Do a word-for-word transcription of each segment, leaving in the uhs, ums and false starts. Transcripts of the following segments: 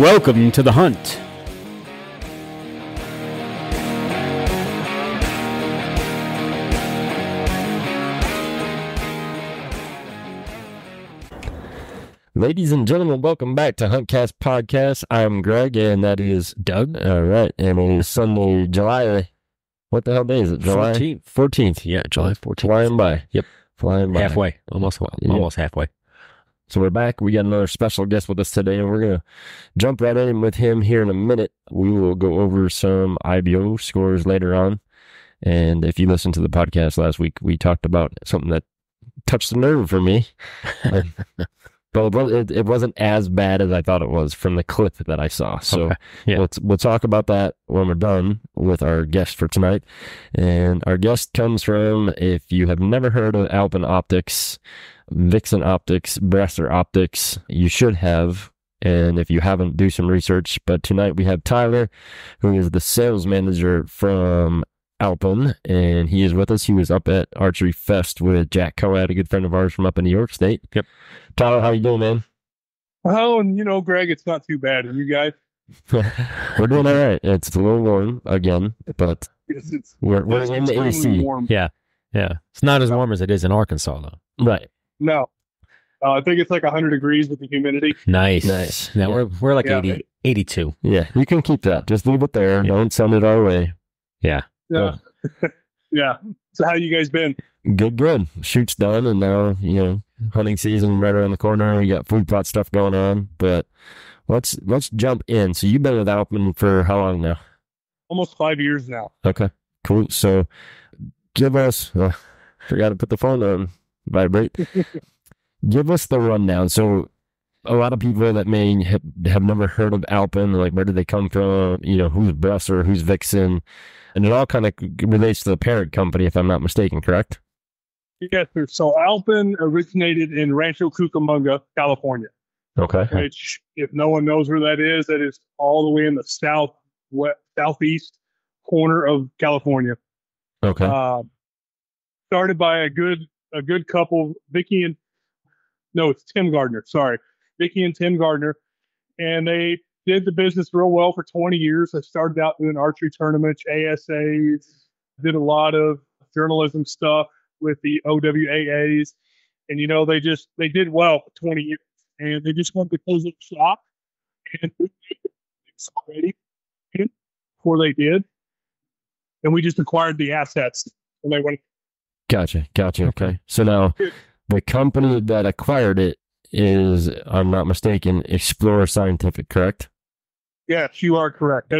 Welcome to the hunt. Ladies and gentlemen, welcome back to Hunt Cast Podcast. I'm Greg, and that is Doug. All right, and it is Sunday, July. What the hell day is it? July fourteenth. Fourteenth, yeah, July fourteenth. Flying by. Yep, flying by. Halfway, almost, almost yep. halfway. So we're back. We got another special guest with us today, and we're gonna jump right in with him here in a minute. We will go over some I B O scores later on, and if you listened to the podcast last week, we talked about something that touched the nerve for me. But it, it wasn't as bad as I thought it was from the clip that I saw. So okay. yeah. let's, we'll talk about that when we're done with our guest for tonight. And our guest comes from, if you have never heard of Alpen Optics, Vixen Optics, Bresser Optics, you should have. And if you haven't, do some research. But tonight we have Tyler, who is the sales manager from Alpen, and he is with us. He was up at Archery Fest with Jack Coad, a good friend of ours from up in New York State. Yep. Tyler, how you doing, man? Oh, and you know, Greg, it's not too bad. And you guys? We're doing all right. It's a little warm again, but yes, it's, we're, we're it's in the A C. Warm. Yeah, yeah. It's not as warm as it is in Arkansas, though. Right. No. Uh, I think it's like one hundred degrees with the humidity. Nice. Nice. Now yeah. we're, we're like yeah, eighty, eighty-two. Yeah, you can keep that. Just leave it there. Yeah. Don't send it our way. Yeah. Yeah. Oh. Yeah. So how you guys been? Good, good. Shoot's done, and now, you know, hunting season right around the corner. We got food plot stuff going on, but let's let's jump in. So you've been with Alpen for how long now? Almost five years now. Okay, cool. So give us, uh, forgot to put the phone on vibrate. Give us the rundown. So a lot of people that may have, have never heard of Alpen, like, where did they come from? You know, who's Bresser, who's Vixen? And it all kind of relates to the parent company, if I'm not mistaken, correct? Yes, sir. So Alpen originated in Rancho Cucamonga, California. Okay. Which, if no one knows where that is, that is all the way in the south west, southeast corner of California. Okay. Uh, started by a good a good couple, Vicky and no, it's Tim Gardner. Sorry. Vicky and Tim Gardner, and they did the business real well for twenty years. I started out doing archery tournaments, A S As, did a lot of journalism stuff with the O W A As, and, you know, they just, they did well for twenty years, and they just wanted to close up shop, and already before they did, and we just acquired the assets, and they went. Gotcha, gotcha, okay. So now, the company that acquired it is, I'm not mistaken, Explore Scientific, correct? Yes, you are correct.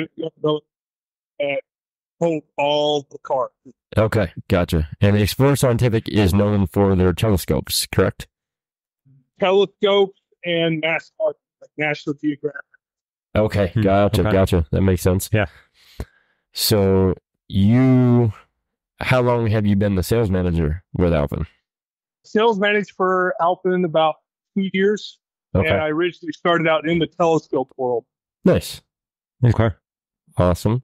Hold all the cards. Okay, gotcha. And Explore Scientific is known for their telescopes, correct? Telescopes and mass art, like National Geographic. Okay, gotcha, okay. gotcha. That makes sense. Yeah. So you, how long have you been the sales manager with Alpen? Sales manager for Alpen about two years, okay. And I originally started out in the telescope world. Nice. Okay. Awesome.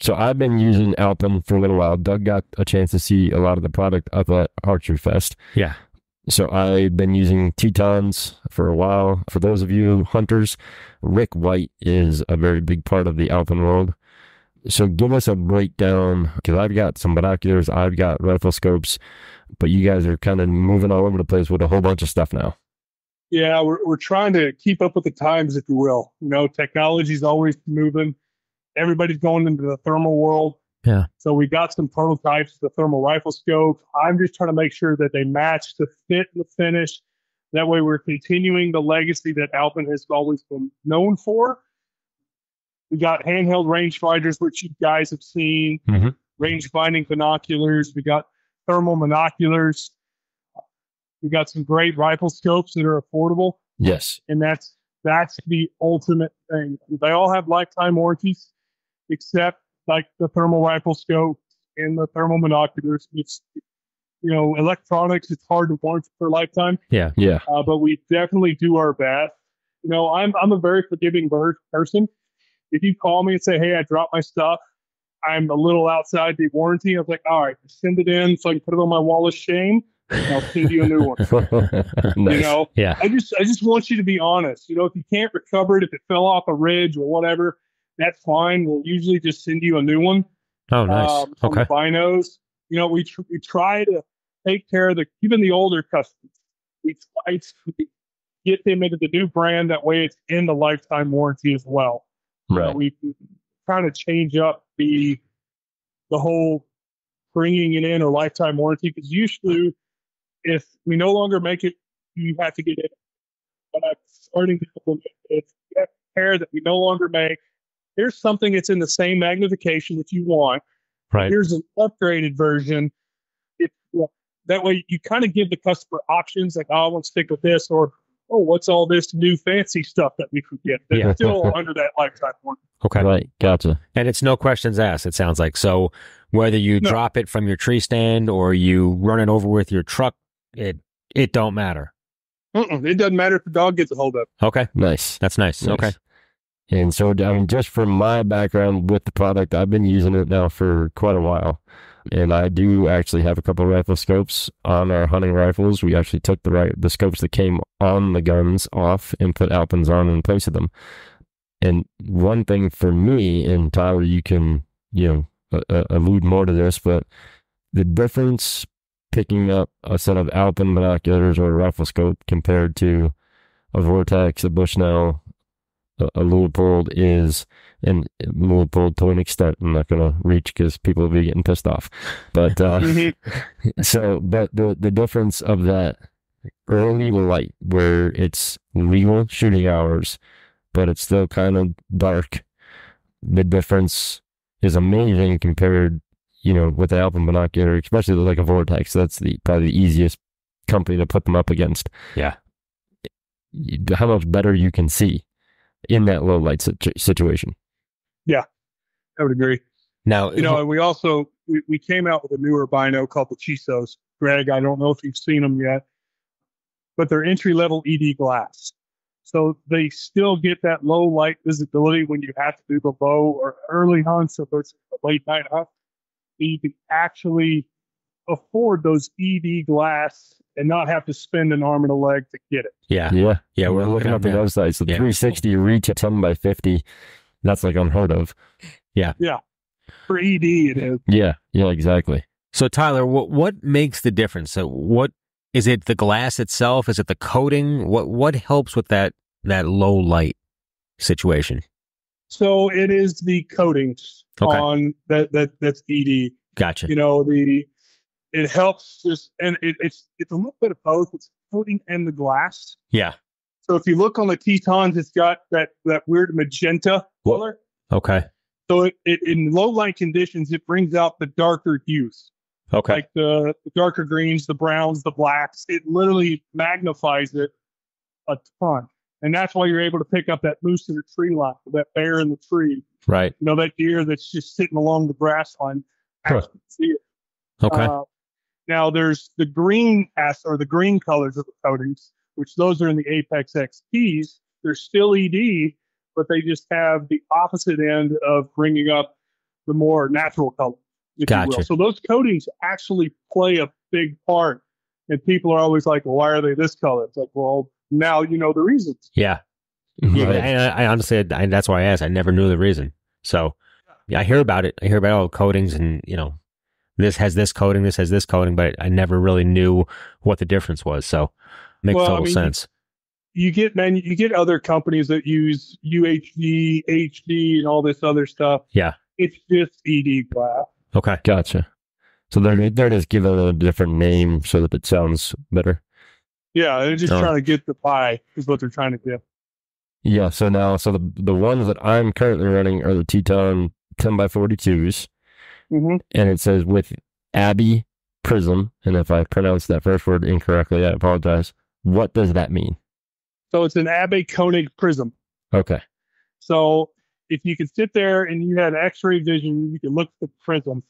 So I've been using Alpen for a little while. Doug got a chance to see a lot of the product up at Archery Fest. Yeah. So I've been using Tetons for a while. For those of you hunters, Rick White is a very big part of the Alpen world. So give us a breakdown, because I've got some binoculars, I've got rifle scopes, but you guys are kind of moving all over the place with a whole bunch of stuff now. Yeah, we're we're trying to keep up with the times, if you will. You know, technology's always moving. Everybody's going into the thermal world. Yeah. So we got some prototypes, the thermal rifle scope. I'm just trying to make sure that they match the fit and the finish. That way we're continuing the legacy that Alpen has always been known for. We got handheld rangefinders, which you guys have seen, mm-hmm. range finding binoculars. We got thermal monoculars. We got some great rifle scopes that are affordable. Yes. And that's that's the ultimate thing. They all have lifetime warranties, except like the thermal rifle scope and the thermal monoculars. It's, you know, electronics, it's hard to warrant for a lifetime. Yeah. Yeah. Uh, but we definitely do our best. You know, I'm I'm a very forgiving bird person. If you call me and say, hey, I dropped my stuff, I'm a little outside the warranty, I was like, all right, send it in so I can put it on my wall of shame. and I'll send you a new one. Nice. You know, yeah. I just, I just want you to be honest. You know, if you can't recover it, if it fell off a ridge or whatever, that's fine. We'll usually just send you a new one. Oh, nice. Um, okay. Binos. You know, we, tr we try to take care of the, even the older customers. We try to get them into the new brand. That way it's in the lifetime warranty as well. Right. You know, we kind of change up the, the whole bringing it in or lifetime warranty, because usually if we no longer make it, you have to get it. But I'm starting to implement this hair that we no longer make. Here's something that's in the same magnification that you want. Right. Here's an upgraded version. It, well, that way you kind of give the customer options, like, oh, I want to stick with this, or, oh, what's all this new fancy stuff that we could get that's yeah. still under that lifetime warranty. Okay. Right. Gotcha. And it's no questions asked, it sounds like. So whether you no. drop it from your tree stand or you run it over with your truck, it it don't matter. Mm-mm. It doesn't matter if the dog gets a hold of it. Okay. Nice. That's nice. nice. Okay. And so, I mean, just from my background with the product, I've been using it now for quite a while. And I do actually have a couple of rifle scopes on our hunting rifles. We actually took the right, the scopes that came on the guns off and put Alpens on in place of them. And one thing for me, and Tyler, you can, you know, uh, allude more to this, but the difference picking up a set of Alpen binoculars or a rifle scope compared to a Vortex, a Bushnell, a Leupold is, and Leupold to an extent, I'm not going to reach because people will be getting pissed off. But uh, so, but the, the difference of that early light where it's legal shooting hours, but it's still kind of dark, the difference is amazing compared, you know, with the Alpen binocular, especially like a Vortex. That's the probably the easiest company to put them up against. Yeah. How much better you can see in that low light situ situation. Yeah, I would agree. Now, you know, and we also, we, we came out with a newer bino called the Chisos. Greg, I don't know if you've seen them yet, but they're entry-level E D glass. So they still get that low light visibility when you have to do the low or early hunts or late night hunts. You can actually afford those E D glass and not have to spend an arm and a leg to get it. Yeah. Yeah. Yeah. We're, we're looking up at the website. So yeah. three sixty reach at ten by fifty. That's like unheard of. Yeah. Yeah. For E D, it is. Yeah. Yeah, exactly. So, Tyler, what, what makes the difference? So, what is it, the glass itself? Is it the coating? What, what helps with that, that low light situation? So, it is the coatings okay. on that, that, that's E D. Gotcha. You know, the, it helps just, and it, it's it's a little bit of both. It's coating and the glass. Yeah. So if you look on the Tetons, it's got that that weird magenta Whoa. color. Okay. So it, it in low light conditions, it brings out the darker hues. Okay. Like the, the darker greens, the browns, the blacks. It literally magnifies it a ton, and that's why you're able to pick up that moose in the tree line, that bear in the tree. Right. You know, that deer that's just sitting along the grass line. Sure. I can see it. Okay. Uh, Now there's the green as or the green colors of the coatings, which those are in the Apex X Ps. They're still E D, but they just have the opposite end of bringing up the more natural color. Gotcha. So those coatings actually play a big part, and people are always like, "Well, why are they this color?" It's like, well, now you know the reasons. Yeah, yeah. I, I honestly, I, that's why I asked. I never knew the reason. So yeah, I hear about it. I hear about all the coatings, and you know. This has this coating, this has this coating, but I never really knew what the difference was. So it makes well, total I mean, sense. You get, man, you get other companies that use U H D, H D, and all this other stuff. Yeah. It's just E D glass. Okay. Gotcha. So they're, they're just giving it a different name so that it sounds better. Yeah. They're just oh. trying to get the pie is what they're trying to get. Yeah. So now, so the, the ones that I'm currently running are the Teton ten by forty-twos. Mm-hmm. And it says with Abbe prism, and if I pronounce that first word incorrectly, I apologize. What does that mean? So it's an Abbe Koenig prism. Okay. So if you could sit there and you had X-ray vision, you can look at the prism.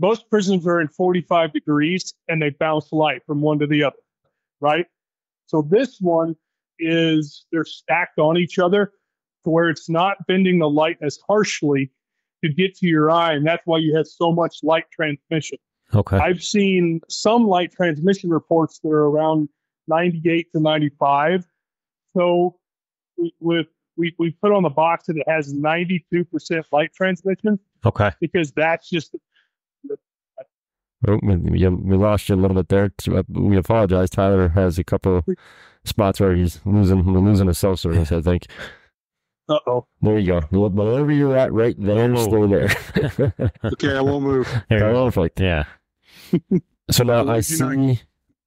Most prisms are in forty-five degrees, and they bounce light from one to the other, right? So this one is they're stacked on each other to where it's not bending the light as harshly to get to your eye, and that's why you have so much light transmission. Okay. I've seen some light transmission reports that are around ninety-eight to ninety-five. So we, with, we, we put on the box that it has ninety-two percent light transmission. Okay. Because that's just... We lost you a little bit there. We apologize. Tyler has a couple spots where he's losing we're losing a cell service, I think. Uh-oh. There you go. Wherever you're at right there, stay there. Okay, I won't move. Conflict. Yeah. So now I see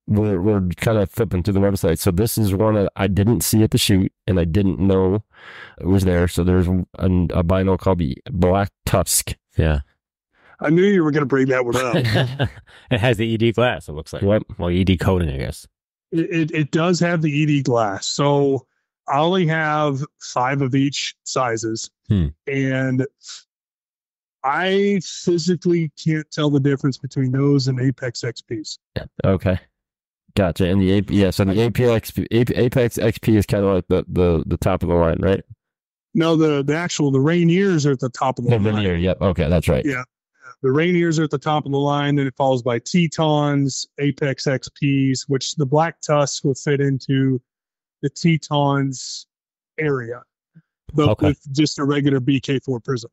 we're, we're kind of flipping through the website. So this is one that I didn't see at the shoot, and I didn't know it was there. So there's an albino called the Black Tusk. Yeah. I knew you were going to bring that one up. It has the E D glass, it looks like. Yep. Well, E D coating, I guess. It, it it does have the E D glass. So I only have five of each sizes. Hmm. And I physically can't tell the difference between those and Apex X Ps. Yeah. Okay. Gotcha. And the A P, yeah, so the Apex X P is kind of like the, the, the top of the line, right? No, the, the actual, the Rainiers are at the top of the, the line. The Rainier, yep. Okay, that's right. Yeah. The Rainiers are at the top of the line, then it follows by Tetons, Apex X Ps, which the Black Tusk will fit into the Tetons area, but okay. with just a regular B K four prism.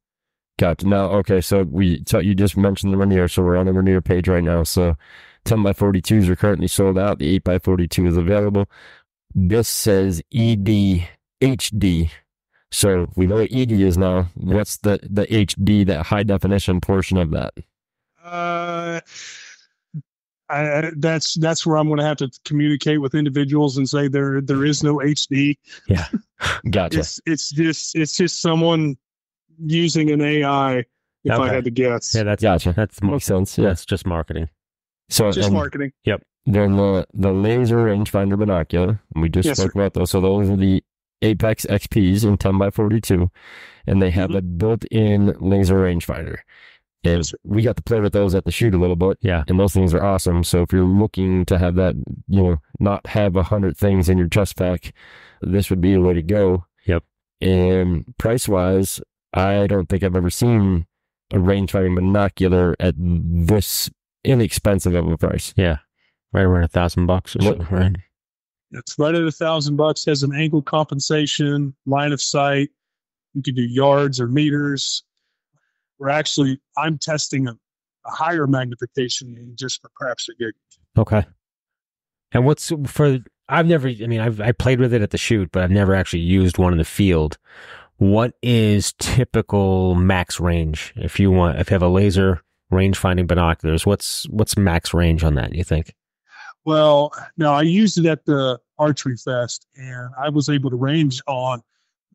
Gotcha. Now, okay, so we so you just mentioned the Rainier, so we're on the Rainier page right now. So ten by forty-twos are currently sold out. The eight by forty-two is available. This says E D H D. So we know what E D is now. What's the, the H D, that high definition portion of that? Uh, I, that's that's where I'm going to have to communicate with individuals and say there there is no H D. Yeah, gotcha. It's, it's just it's just someone using an A I. If okay. I had to guess, yeah, that's gotcha. That's makes sense. Yeah, it's just marketing. So just and, marketing. Yep. Then the the laser rangefinder binocular. We just yes, spoke sir. about those. So those are the Apex X Ps in ten by forty-two, and they have mm-hmm. a built-in laser rangefinder. And we got to play with those at the shoot a little bit. Yeah. And those things are awesome. So if you're looking to have that, you know, not have a hundred things in your chest pack, this would be the way to go. Yep. And price-wise, I don't think I've ever seen a rangefinder binocular at this inexpensive of a price. Yeah. Right around a thousand bucks or something, right? It's right at a thousand bucks, has an angle compensation, line of sight. You can do yards or meters. We're actually, I'm testing a, a higher magnification just for craps or gigs. Okay. And what's for, I've never, I mean, I've I played with it at the shoot, but I've never actually used one in the field. What is typical max range? If you want, if you have a laser range finding binoculars, what's, what's max range on that, you think? Well, no, I used it at the Archery Fest, and I was able to range on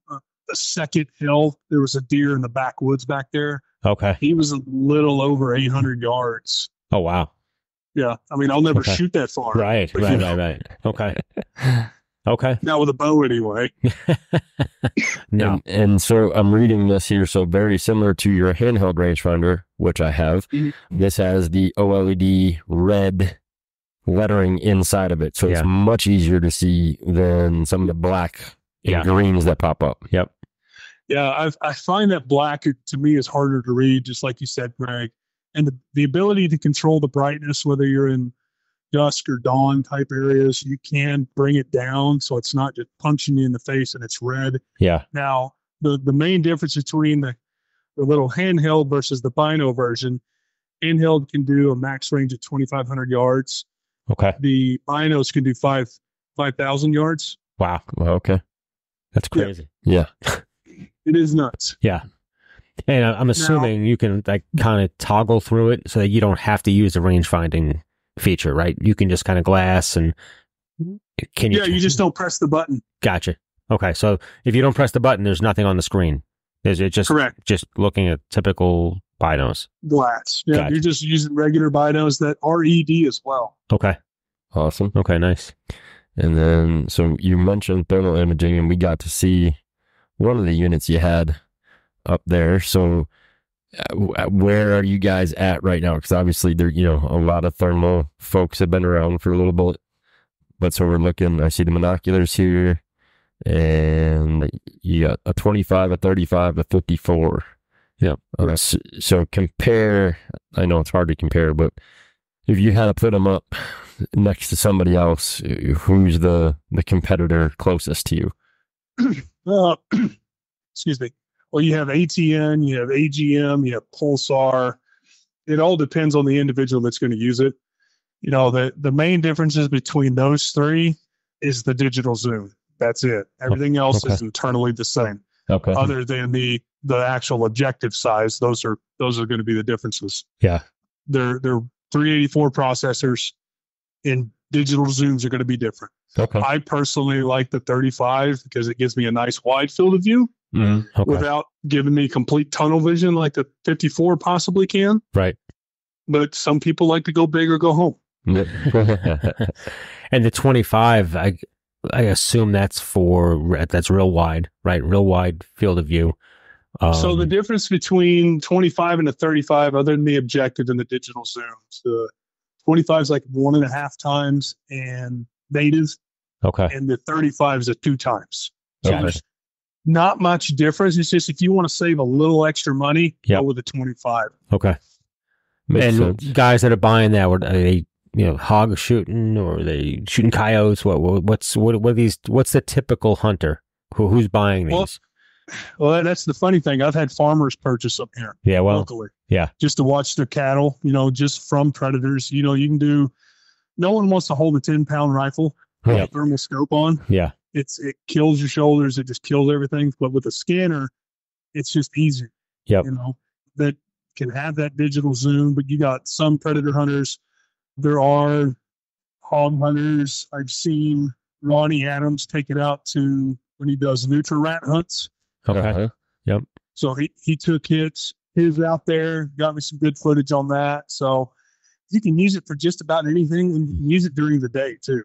uh, the second hill. There was a deer in the backwoods back there. Okay. He was a little over eight hundred yards. Oh, wow. Yeah. I mean, I'll never okay. shoot that far. Right, right, you know. right, right. Okay. Okay. Not with a bow, anyway. No. And, and so I'm reading this here. So very similar to your handheld rangefinder, which I have. Mm-hmm. This has the OLED red lettering inside of it, so yeah. it's much easier to see than some of the black and yeah. greens that pop up. Yep. Yeah, I've, I find that black to me is harder to read, just like you said, Greg. And the, the ability to control the brightness, whether you're in dusk or dawn type areas, you can bring it down so it's not just punching you in the face and it's red. Yeah. Now, the, the main difference between the, the little handheld versus the bino version, handheld can do a max range of twenty-five hundred yards. Okay. The binos can do five five thousand yards. Wow. Okay. That's crazy. Yeah. yeah. It is nuts. Yeah. And I'm assuming now, you can like kind of toggle through it so that you don't have to use the range finding feature, right? You can just kind of glass and can you? Yeah. You just don't press the button. Gotcha. Okay. So if you don't press the button, there's nothing on the screen. Is it just correct? Just looking at typical binos glass. Yeah, gotcha. You're just using regular binos that are E D as well. Okay, awesome. Okay, nice. And then, so you mentioned thermal imaging, and we got to see one of the units you had up there. So, uh, where are you guys at right now? Because obviously, there you know a lot of thermal folks have been around for a little bit, but so we're looking. I see the monoculars here, and you got a twenty-five, a thirty-five, a fifty-four. Yeah. Okay. So compare, I know it's hard to compare, but if you had to put them up next to somebody else, who's the the competitor closest to you? Uh, excuse me. Well, you have A T N, you have A G M, you have Pulsar. It all depends on the individual that's going to use it. You know, the, the main differences between those three is the digital zoom. That's it. Everything else okay. is internally the same. Okay. Other than the the actual objective size, those are those are going to be the differences. Yeah. They're they're three eighty-four processors, and digital zooms are going to be different. Okay. I personally like the thirty-five because it gives me a nice wide field of view mm, okay. without giving me complete tunnel vision like the fifty-four possibly can. Right. But some people like to go big or go home. And the twenty-five, I I assume that's for that's real wide, right? Real wide field of view. Um, so the difference between twenty-five and the thirty-five, other than the objective and the digital zooms, the twenty-five is like one and a half times and native. Okay. And the thirty-five is a two times. So okay. there's not much difference. It's just if you want to save a little extra money, yep. go with the twenty-five. Okay. Makes and sense. Guys that are buying that, are they, you know, hog shooting, or are they shooting coyotes? What, what what's what what are these? What's the typical hunter who who's buying these? Well, Well, that's the funny thing. I've had farmers purchase them here. Yeah, well, locally. Yeah. Just to watch their cattle, you know, just from predators. You know, you can do, no one wants to hold a ten pound rifle with yeah. a thermal scope on. Yeah. It's, it kills your shoulders. It just kills everything. But with a scanner, it's just easier. Yeah. You know, that can have that digital zoom, but you got some predator hunters. There are hog hunters. I've seen Ronnie Adams take it out to when he does nutria rat hunts. Okay. Uh-huh. Yep. So he, he took hits, his out there, got me some good footage on that. So you can use it for just about anything, and you can use it during the day too.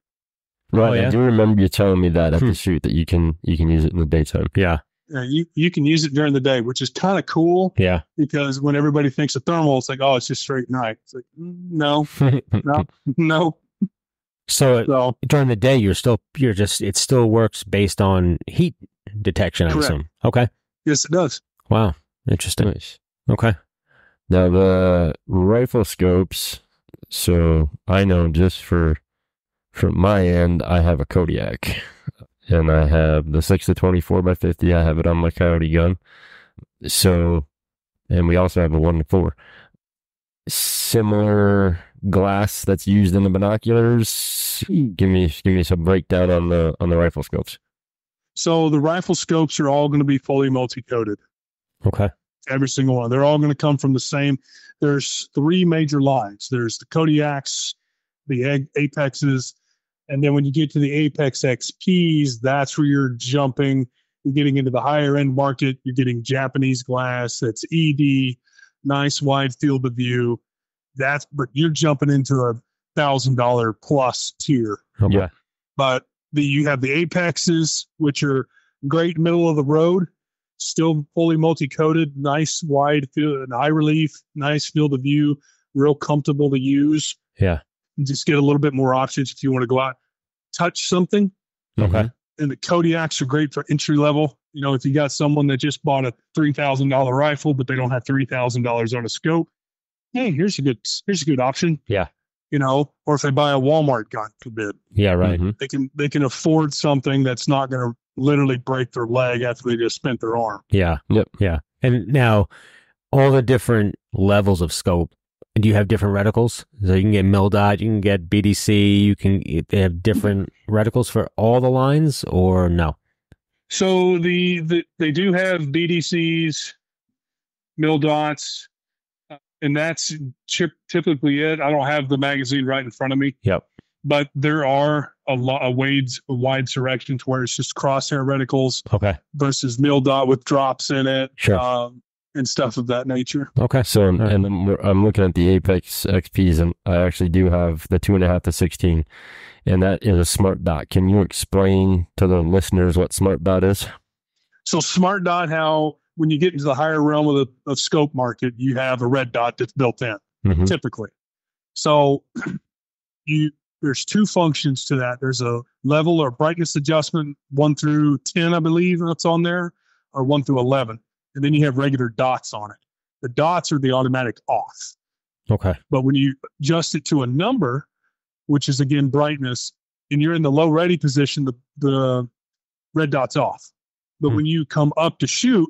Right. Oh, yeah. I do remember you telling me that at hmm. the shoot that you can you can use it in the daytime. Yeah. Yeah. You you can use it during the day, which is kind of cool. Yeah. Because when everybody thinks of thermal, it's like, oh, it's just straight night. It's like, no, no, no. So, so during the day, you're still you're just it still works based on heat detection, I assume. Okay. Yes, it does. Wow. Interesting. Nice. Okay. Now the rifle scopes. So I know just for from my end, I have a Kodiak, and I have the six to twenty-four by fifty. I have it on my Coyote gun. So, and we also have a one to four. Similar glass that's used in the binoculars. Give me give me some breakdown on the on the rifle scopes. So the rifle scopes are all going to be fully multi-coated. Okay. Every single one. They're all going to come from the same. There's three major lines. There's the Kodiaks, the Apexes, and then when you get to the Apex X Ps, that's where you're jumping. You're getting into the higher end market. You're getting Japanese glass. That's E D, nice wide field of view. That's, but you're jumping into a one thousand dollars plus tier. Okay. Yeah. But The, you have the Apexes, which are great middle of the road, still fully multi-coated, nice wide field, an eye relief, nice field of view, real comfortable to use. Yeah. You just get a little bit more options if you want to go out, touch something. Okay. And the Kodiaks are great for entry level. You know, if you got someone that just bought a three thousand dollar rifle, but they don't have three thousand dollars on a scope, hey, here's a good, here's a good option. Yeah. You know, or if they buy a Walmart gun, forbid. Yeah, right. Mm-hmm. They can they can afford something that's not going to literally break their leg after they just spent their arm. Yeah. Yep. Yeah. And now, all the different levels of scope. Do you have different reticles? So you can get MilDot, you can get B D C. You can they have different reticles for all the lines, or no? So the, the they do have B D Cs, MilDots. And that's typically it. I don't have the magazine right in front of me. Yep. But there are a lot of wades, wide directions where it's just crosshair reticles okay. versus MilDot with drops in it sure. um, and stuff of that nature. Okay. So, right. and then I'm looking at the Apex X Ps, and I actually do have the two and a half to sixteen, and that is a smart dot. Can you explain to the listeners what smart dot is? So smart dot, how... when you get into the higher realm of the of scope market, you have a red dot that's built in mm-hmm. typically. So you, there's two functions to that. There's a level or brightness adjustment, one through ten, I believe that's on there, or one through eleven. And then you have regular dots on it. The dots are the automatic off. Okay. But when you adjust it to a number, which is again brightness, and you're in the low ready position, the, the red dot's off. But mm. when you come up to shoot,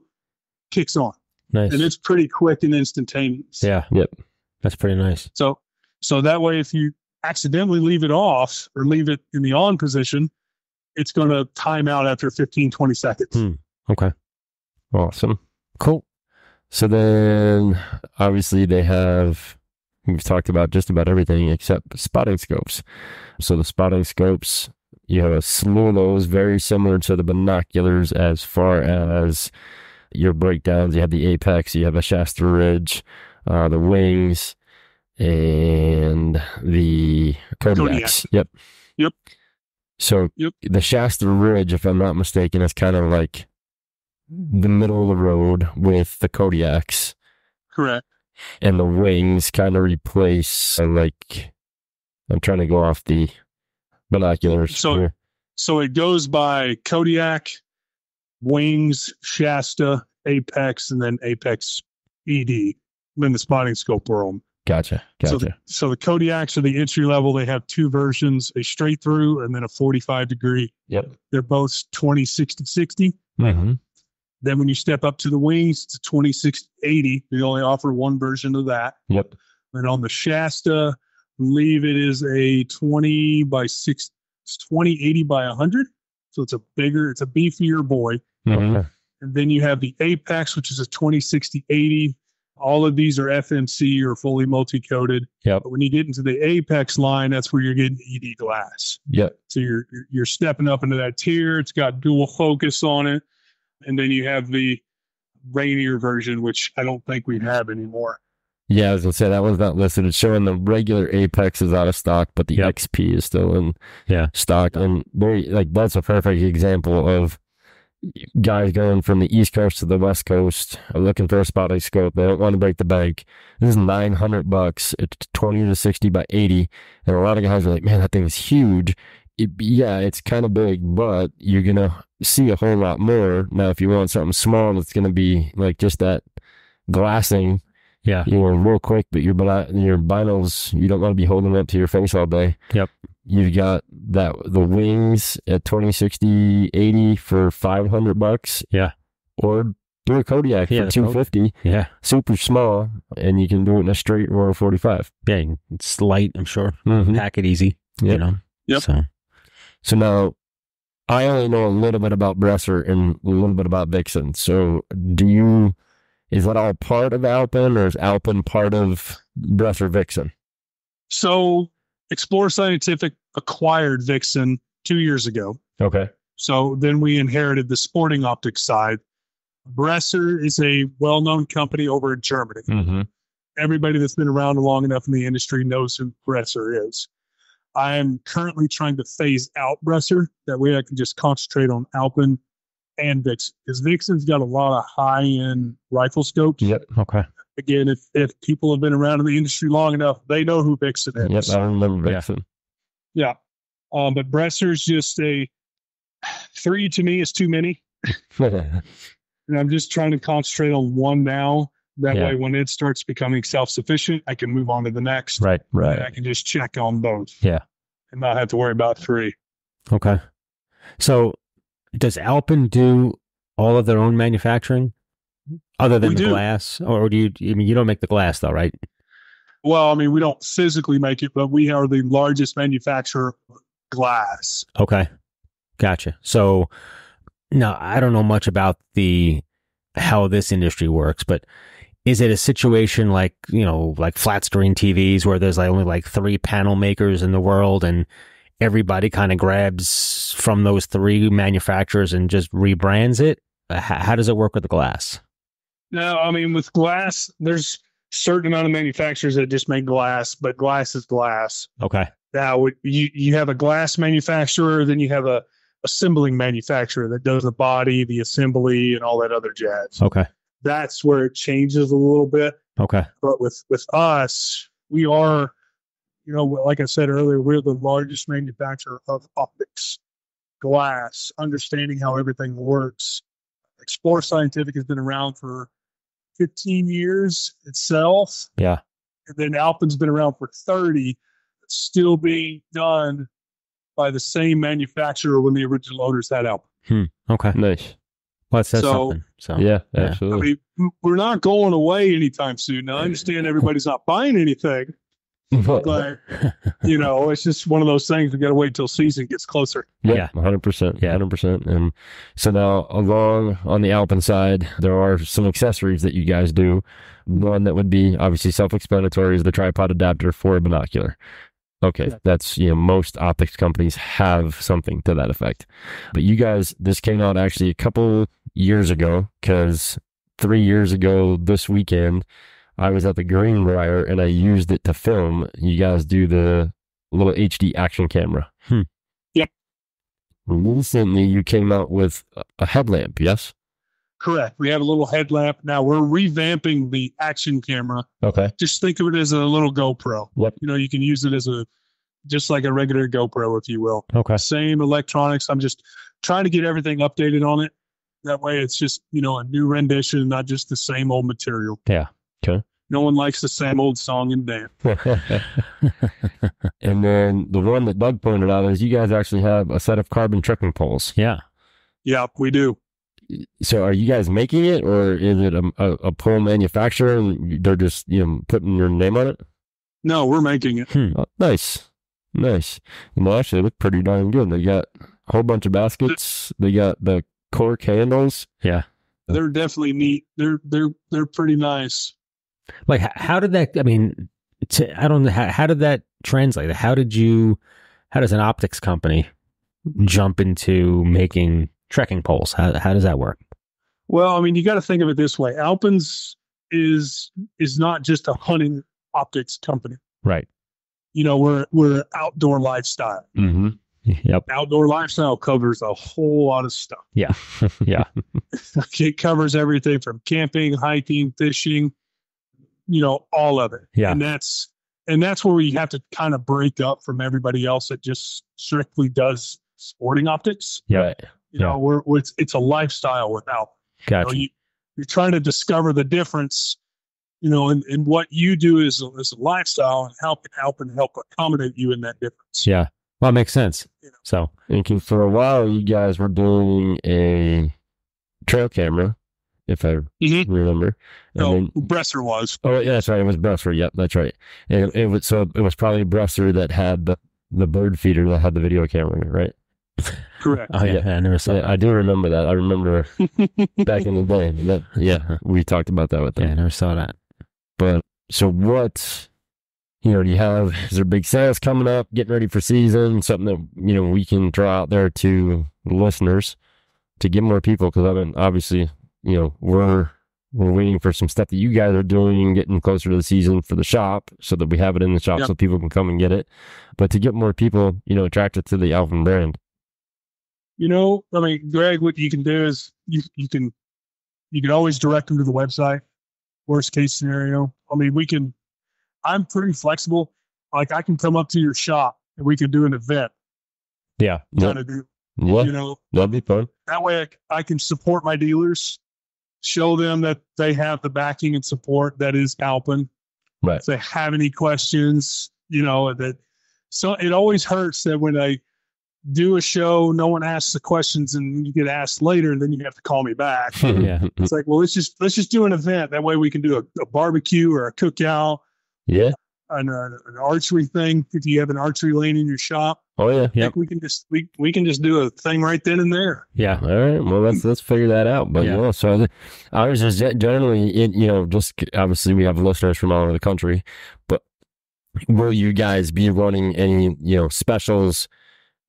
kicks on. Nice. And it's pretty quick and instantaneous. Yeah. Yep. That's pretty nice. So, so that way, if you accidentally leave it off or leave it in the on position, it's going to time out after fifteen, twenty seconds. Mm. Okay. Awesome. Cool. So then obviously they have, we've talked about just about everything except spotting scopes. So the spotting scopes, you have a slew of those, very similar to the binoculars as far as your breakdowns. You have the Apex, you have a Shasta Ridge, uh, the Wings, and the Kodiaks. Kodiak. Yep. Yep. So yep. the Shasta Ridge, if I'm not mistaken, is kind of like the middle of the road with the Kodiaks. Correct. And the Wings kind of replace, uh, like, I'm trying to go off the binoculars. So, here. so it goes by Kodiak, Wings, Shasta, Apex, and then Apex E D, then the spotting scope world. Gotcha. Gotcha. So the, so the Kodiaks are the entry level. They have two versions, a straight through and then a forty-five degree. Yep. They're both twenty, sixty, sixty. Mm-hmm. Then when you step up to the Wings, it's a twenty-six eighty. They only offer one version of that. Yep. And on the Shasta, I believe it is a twenty by six, it's twenty, eighty by one hundred. So it's a bigger, it's a beefier boy. Mm-hmm. Okay. And then you have the Apex, which is a twenty, sixty, eighty. All of these are F M C or fully multi-coated. Yep. But when you get into the Apex line, that's where you're getting E D glass. Yep. So you're you're stepping up into that tier. It's got dual focus on it. And then you have the Rainier version, which I don't think we have anymore. Yeah, I was going to say, that one's not listed. It's showing the regular Apex is out of stock, but the yep. X P is still in yeah. stock. Yep. And very, like, that's a perfect example of guys going from the East Coast to the West Coast looking for a spotting scope. They don't want to break the bank. This is nine hundred bucks. It's twenty to sixty by eighty. And a lot of guys are like, man, that thing is huge. It, yeah, it's kind of big, but you're going to see a whole lot more. Now, if you want something small, it's going to be like just that glassing. Yeah. You know, real quick, but your, your binos, you don't want to be holding up to your face all day. Yep. You've got that the Wings at twenty, sixty, eighty for five hundred bucks. Yeah. Or do a Kodiak yeah, for two fifty. Yeah. Super small, and you can do it in a straight or a forty-five. Bang. It's light, I'm sure. Mm-hmm. Pack it easy. Yep. You know? Yep. So. so now, I only know a little bit about Bresser and a little bit about Vixen. So do you... Is that all part of Alpen, or is Alpen part of Bresser Vixen? So Explore Scientific acquired Vixen two years ago. Okay. So then we inherited the sporting optics side. Bresser is a well-known company over in Germany. Mm-hmm. Everybody that's been around long enough in the industry knows who Bresser is. I am currently trying to phase out Bresser. That way I can just concentrate on Alpen and Vixen, because Vixen's got a lot of high-end rifle scopes. Yep. Okay. Again, if if people have been around in the industry long enough, they know who Vixen is. Yep, I remember Vixen. Yeah. yeah. Um, but Bresser's just a three to me is too many, and I'm just trying to concentrate on one now. That yeah. way, when it starts becoming self-sufficient, I can move on to the next. Right. Right. I can just check on both. Yeah. And not have to worry about three. Okay. So. Does Alpen do all of their own manufacturing other than we the do. glass? Or do you, I mean, you don't make the glass though, right? Well, I mean, we don't physically make it, but we are the largest manufacturer of glass. Okay. Gotcha. So now I don't know much about the, how this industry works, but is it a situation like, you know, like flat screen T Vs where there's like only like three panel makers in the world and everybody kind of grabs from those three manufacturers and just rebrands it? How does it work with the glass? No, I mean, with glass, there's a certain amount of manufacturers that just make glass, but glass is glass. Okay. Now, you, you have a glass manufacturer, then you have a assembling manufacturer that does the body, the assembly, and all that other jazz. Okay. That's where it changes a little bit. Okay. But with, with us, we are... You know, like I said earlier, we're the largest manufacturer of optics, glass, understanding how everything works. Explore Scientific has been around for fifteen years itself. Yeah. And then Alpen's been around for thirty. It's still being done by the same manufacturer when the original owners had Alpen. Hmm. Okay. Nice. Well, that says so, something. So, yeah, yeah, absolutely. I mean, we're not going away anytime soon. Now, I understand everybody's not buying anything, but, you know, it's just one of those things. We got to wait till season gets closer. Yeah, one hundred percent. Yeah, one hundred percent. And so now along on the Alpen side, there are some accessories that you guys do. One that would be obviously self-explanatory is the tripod adapter for a binocular. Okay, that's, you know, most optics companies have something to that effect. But you guys, this came out actually a couple years ago, because three years ago this weekend, I was at the Greenbrier and I used it to film. You guys do the little H D action camera. Hmm. Yep. Recently, you came out with a headlamp, yes? Correct. We have a little headlamp. Now we're revamping the action camera. Okay. Just think of it as a little GoPro. Yep. You know, you can use it as a, just like a regular GoPro, if you will. Okay. Same electronics. I'm just trying to get everything updated on it. That way it's just, you know, a new rendition, not just the same old material. Yeah. Okay. No one likes the same old song and dance. And then the one that Doug pointed out is you guys actually have a set of carbon tripping poles. Yeah. Yeah, we do. So are you guys making it, or is it a, a, a pole manufacturer and they're just, you know, putting your name on it? No, we're making it. Hmm. Oh, nice. Nice. Well, actually, they look pretty darn good. They got a whole bunch of baskets. They got the cork handles. Yeah. They're definitely neat. They're, they're, they're pretty nice. Like, how did that, I mean, I don't know, how, how did that translate? How did you, how does an optics company jump into making trekking poles? How, how does that work? Well, I mean, you got to think of it this way. Alpen's is is not just a hunting optics company, right? You know, we're we're outdoor lifestyle. Mm-hmm. Yep. Outdoor lifestyle covers a whole lot of stuff. Yeah, yeah. It covers everything from camping, hiking, fishing. You know, all of it. Yeah. And that's and that's where we have to kind of break up from everybody else that just strictly does sporting optics. Yeah. You know, yeah. we're, we're, it's, it's a lifestyle without, gotcha. you know, you, you're trying to discover the difference, you know, and, and what you do is, is a lifestyle, and how can help and help accommodate you in that difference. Yeah. Well, it makes sense. You know? So thank you. For a while, you guys were doing a trail camera, if I mm-hmm. remember. And no, then, Bresser was. Oh, yeah, that's right. It was Bresser. Yep, that's right. And it was, so it was probably Bresser that had the, the bird feeder that had the video camera, right? Correct. Oh yeah, yeah. I never saw. Yeah, I do remember that. I remember back in the day. That, yeah, we talked about that with them. Yeah, I never saw that. But so what? You know, do you have? Is there big sales coming up? Getting ready for season? Something that, you know, we can throw out there to listeners to get more people, because I've been obviously, you know, we're we're waiting for some stuff that you guys are doing and getting closer to the season for the shop, so that we have it in the shop, yep. so people can come and get it. But to get more people, you know, attracted to the Alpen brand. You know, I mean, Greg, what you can do is you, you can you can always direct them to the website. Worst case scenario. I mean, we can, I'm pretty flexible. Like, I can come up to your shop and we can do an event. Yeah. Kind of do, you know, that'd be fun. That way I, I can support my dealers, show them that they have the backing and support that is Alpen. Right. If they have any questions, you know, that, so it always hurts that when I do a show, no one asks the questions, and you get asked later, and then you have to call me back. Yeah. It's like, well, let's just let's just do an event. That way we can do a, a barbecue or a cookout. Yeah. An, uh, an archery thing. If you have an archery lane in your shop. Oh yeah. Yeah. We can just we we can just do a thing right then and there. Yeah. All right. Well, let's let's figure that out. But yeah. yeah so ours is generally, in, you know, just obviously we have listeners from all over the country, but will you guys be running any, you know, specials?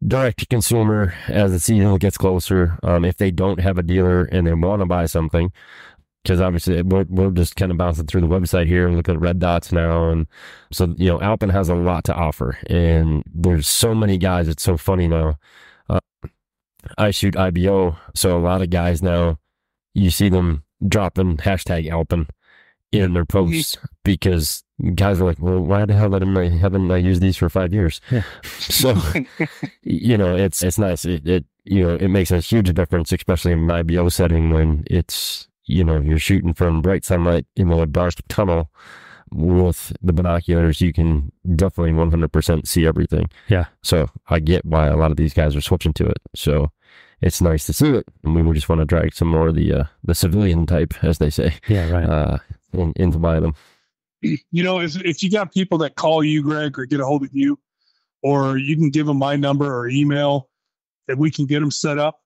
Direct to consumer as the season gets closer. Um, if they don't have a dealer and they want to buy something, because obviously we're, we're just kind of bouncing through the website here and looking at red dots now. And so, you know, Alpen has a lot to offer, and there's so many guys. It's so funny now. Uh, I shoot I B O. So a lot of guys now, you see them dropping hashtag Alpen in their posts, because guys are like, well, why the hell haven't I used these for five years? Yeah. So, you know, it's it's nice. It, it, you know, it makes a huge difference, especially in an I B O setting when it's, you know, you're shooting from bright sunlight in a dark tunnel with the binoculars, you can definitely one hundred percent see everything. Yeah. So I get why a lot of these guys are switching to it. So it's nice to see it. And we would just want to drag some more of the, uh, the civilian type, as they say. Yeah, right. Uh, in, into buying them. You know, if, if you got people that call you, Greg, or get a hold of you, or you can give them my number or email that we can get them set up,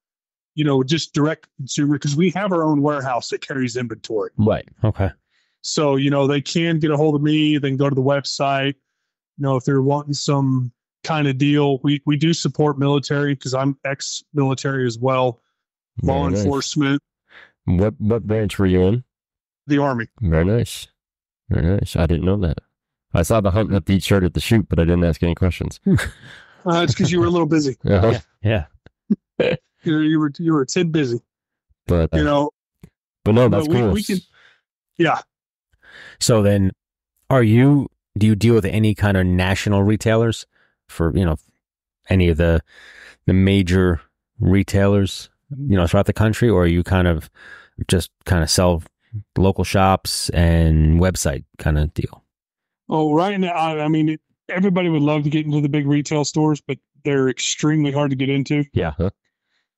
you know, just direct consumer, because we have our own warehouse that carries inventory. Right. Okay. So, you know, they can get a hold of me, then go to the website. You know, if they're wanting some kind of deal, we, we do support military, because I'm ex-military as well. Law Very enforcement. Nice. What what branch were you in? The Army. Very nice. Very nice. I didn't know that. I saw the hunting up the shirt at the shoot, but I didn't ask any questions. uh, it's because you were a little busy. Uh-huh. Yeah. Yeah. you, know, you were you were a tid busy. But, uh, you know. But no, that's but we, cool. We can, yeah. So then, are you, do you deal with any kind of national retailers for, you know, any of the, the major retailers, you know, throughout the country, or are you kind of just kind of sell local shops and website kind of deal? Oh, right now, I, I mean, it, everybody would love to get into the big retail stores, but they're extremely hard to get into. Yeah. Huh?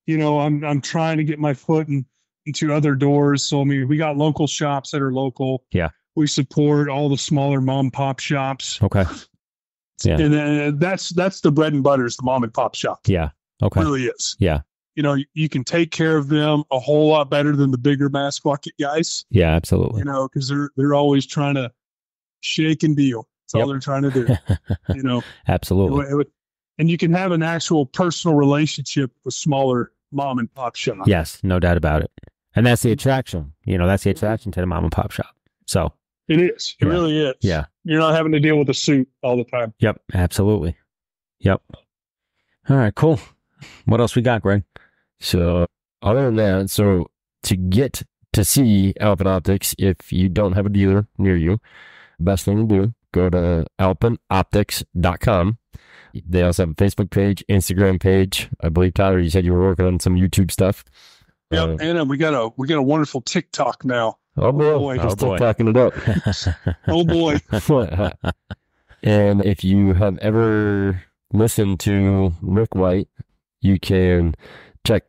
You know, I'm, I'm trying to get my foot in, into other doors. So, I mean, we got local shops that are local. Yeah. We support all the smaller mom and pop shops. Okay. Yeah. And then that's, that's the bread and butter is the mom and pop shop. Yeah. Okay. It really is. Yeah. You know, you can take care of them a whole lot better than the bigger mass market guys. Yeah, absolutely. You know, cause they're, they're always trying to shake and deal. That's yep. all they're trying to do. You know, absolutely. It, it would, and you can have an actual personal relationship with smaller mom and pop shops. Yes. No doubt about it. And that's the attraction, you know, that's the attraction to the mom and pop shop. So. It is. It yeah. really is. Yeah. You're not having to deal with a suit all the time. Yep. Absolutely. Yep. All right. Cool. What else we got, Greg? So other than that, so to get to see Alpen Optics, if you don't have a dealer near you, best thing to do, go to alpen optics dot com. They also have a Facebook page, Instagram page. I believe, Tyler, you said you were working on some YouTube stuff. Yep. Uh, and uh, we got a, we got a wonderful TikTok now. Oh boy, oh boy. I'm oh still boy. Talking it up. Oh boy. And if you have ever listened to Rick White, you can check,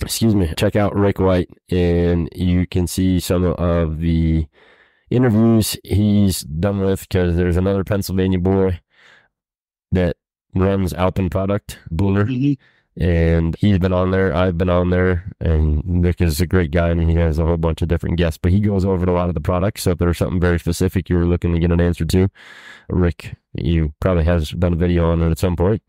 excuse me, check out Rick White, and you can see some of the interviews he's done with, because there's another Pennsylvania boy that runs Alpen Product, Buller. Mm-hmm. And he's been on there, I've been on there, and Nick is a great guy, and he has a whole bunch of different guests, but he goes over a lot of the products. So if there's something very specific you were looking to get an answer to, Rick, you probably has done a video on it at some point.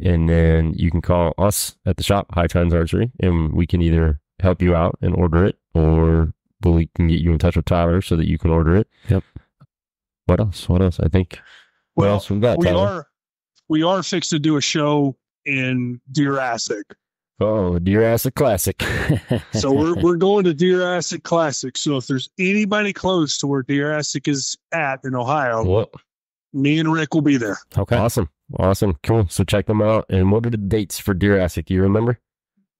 And then you can call us at the shop, High Times Archery, and we can either help you out and order it, or we can get you in touch with Tyler so that you can order it. Yep. What else? What else? I think. Well, what else we got, we Tyler? are we are fixed to do a show in Deer-asic. Oh, Deer-asic Classic. So we're we're going to Deer-asic Classic. So if there's anybody close to where Deer-asic is at in Ohio, Whoa. me and Rick will be there. Okay. Awesome. Awesome. Cool. So check them out. And what are the dates for Deer-asic? Do you remember?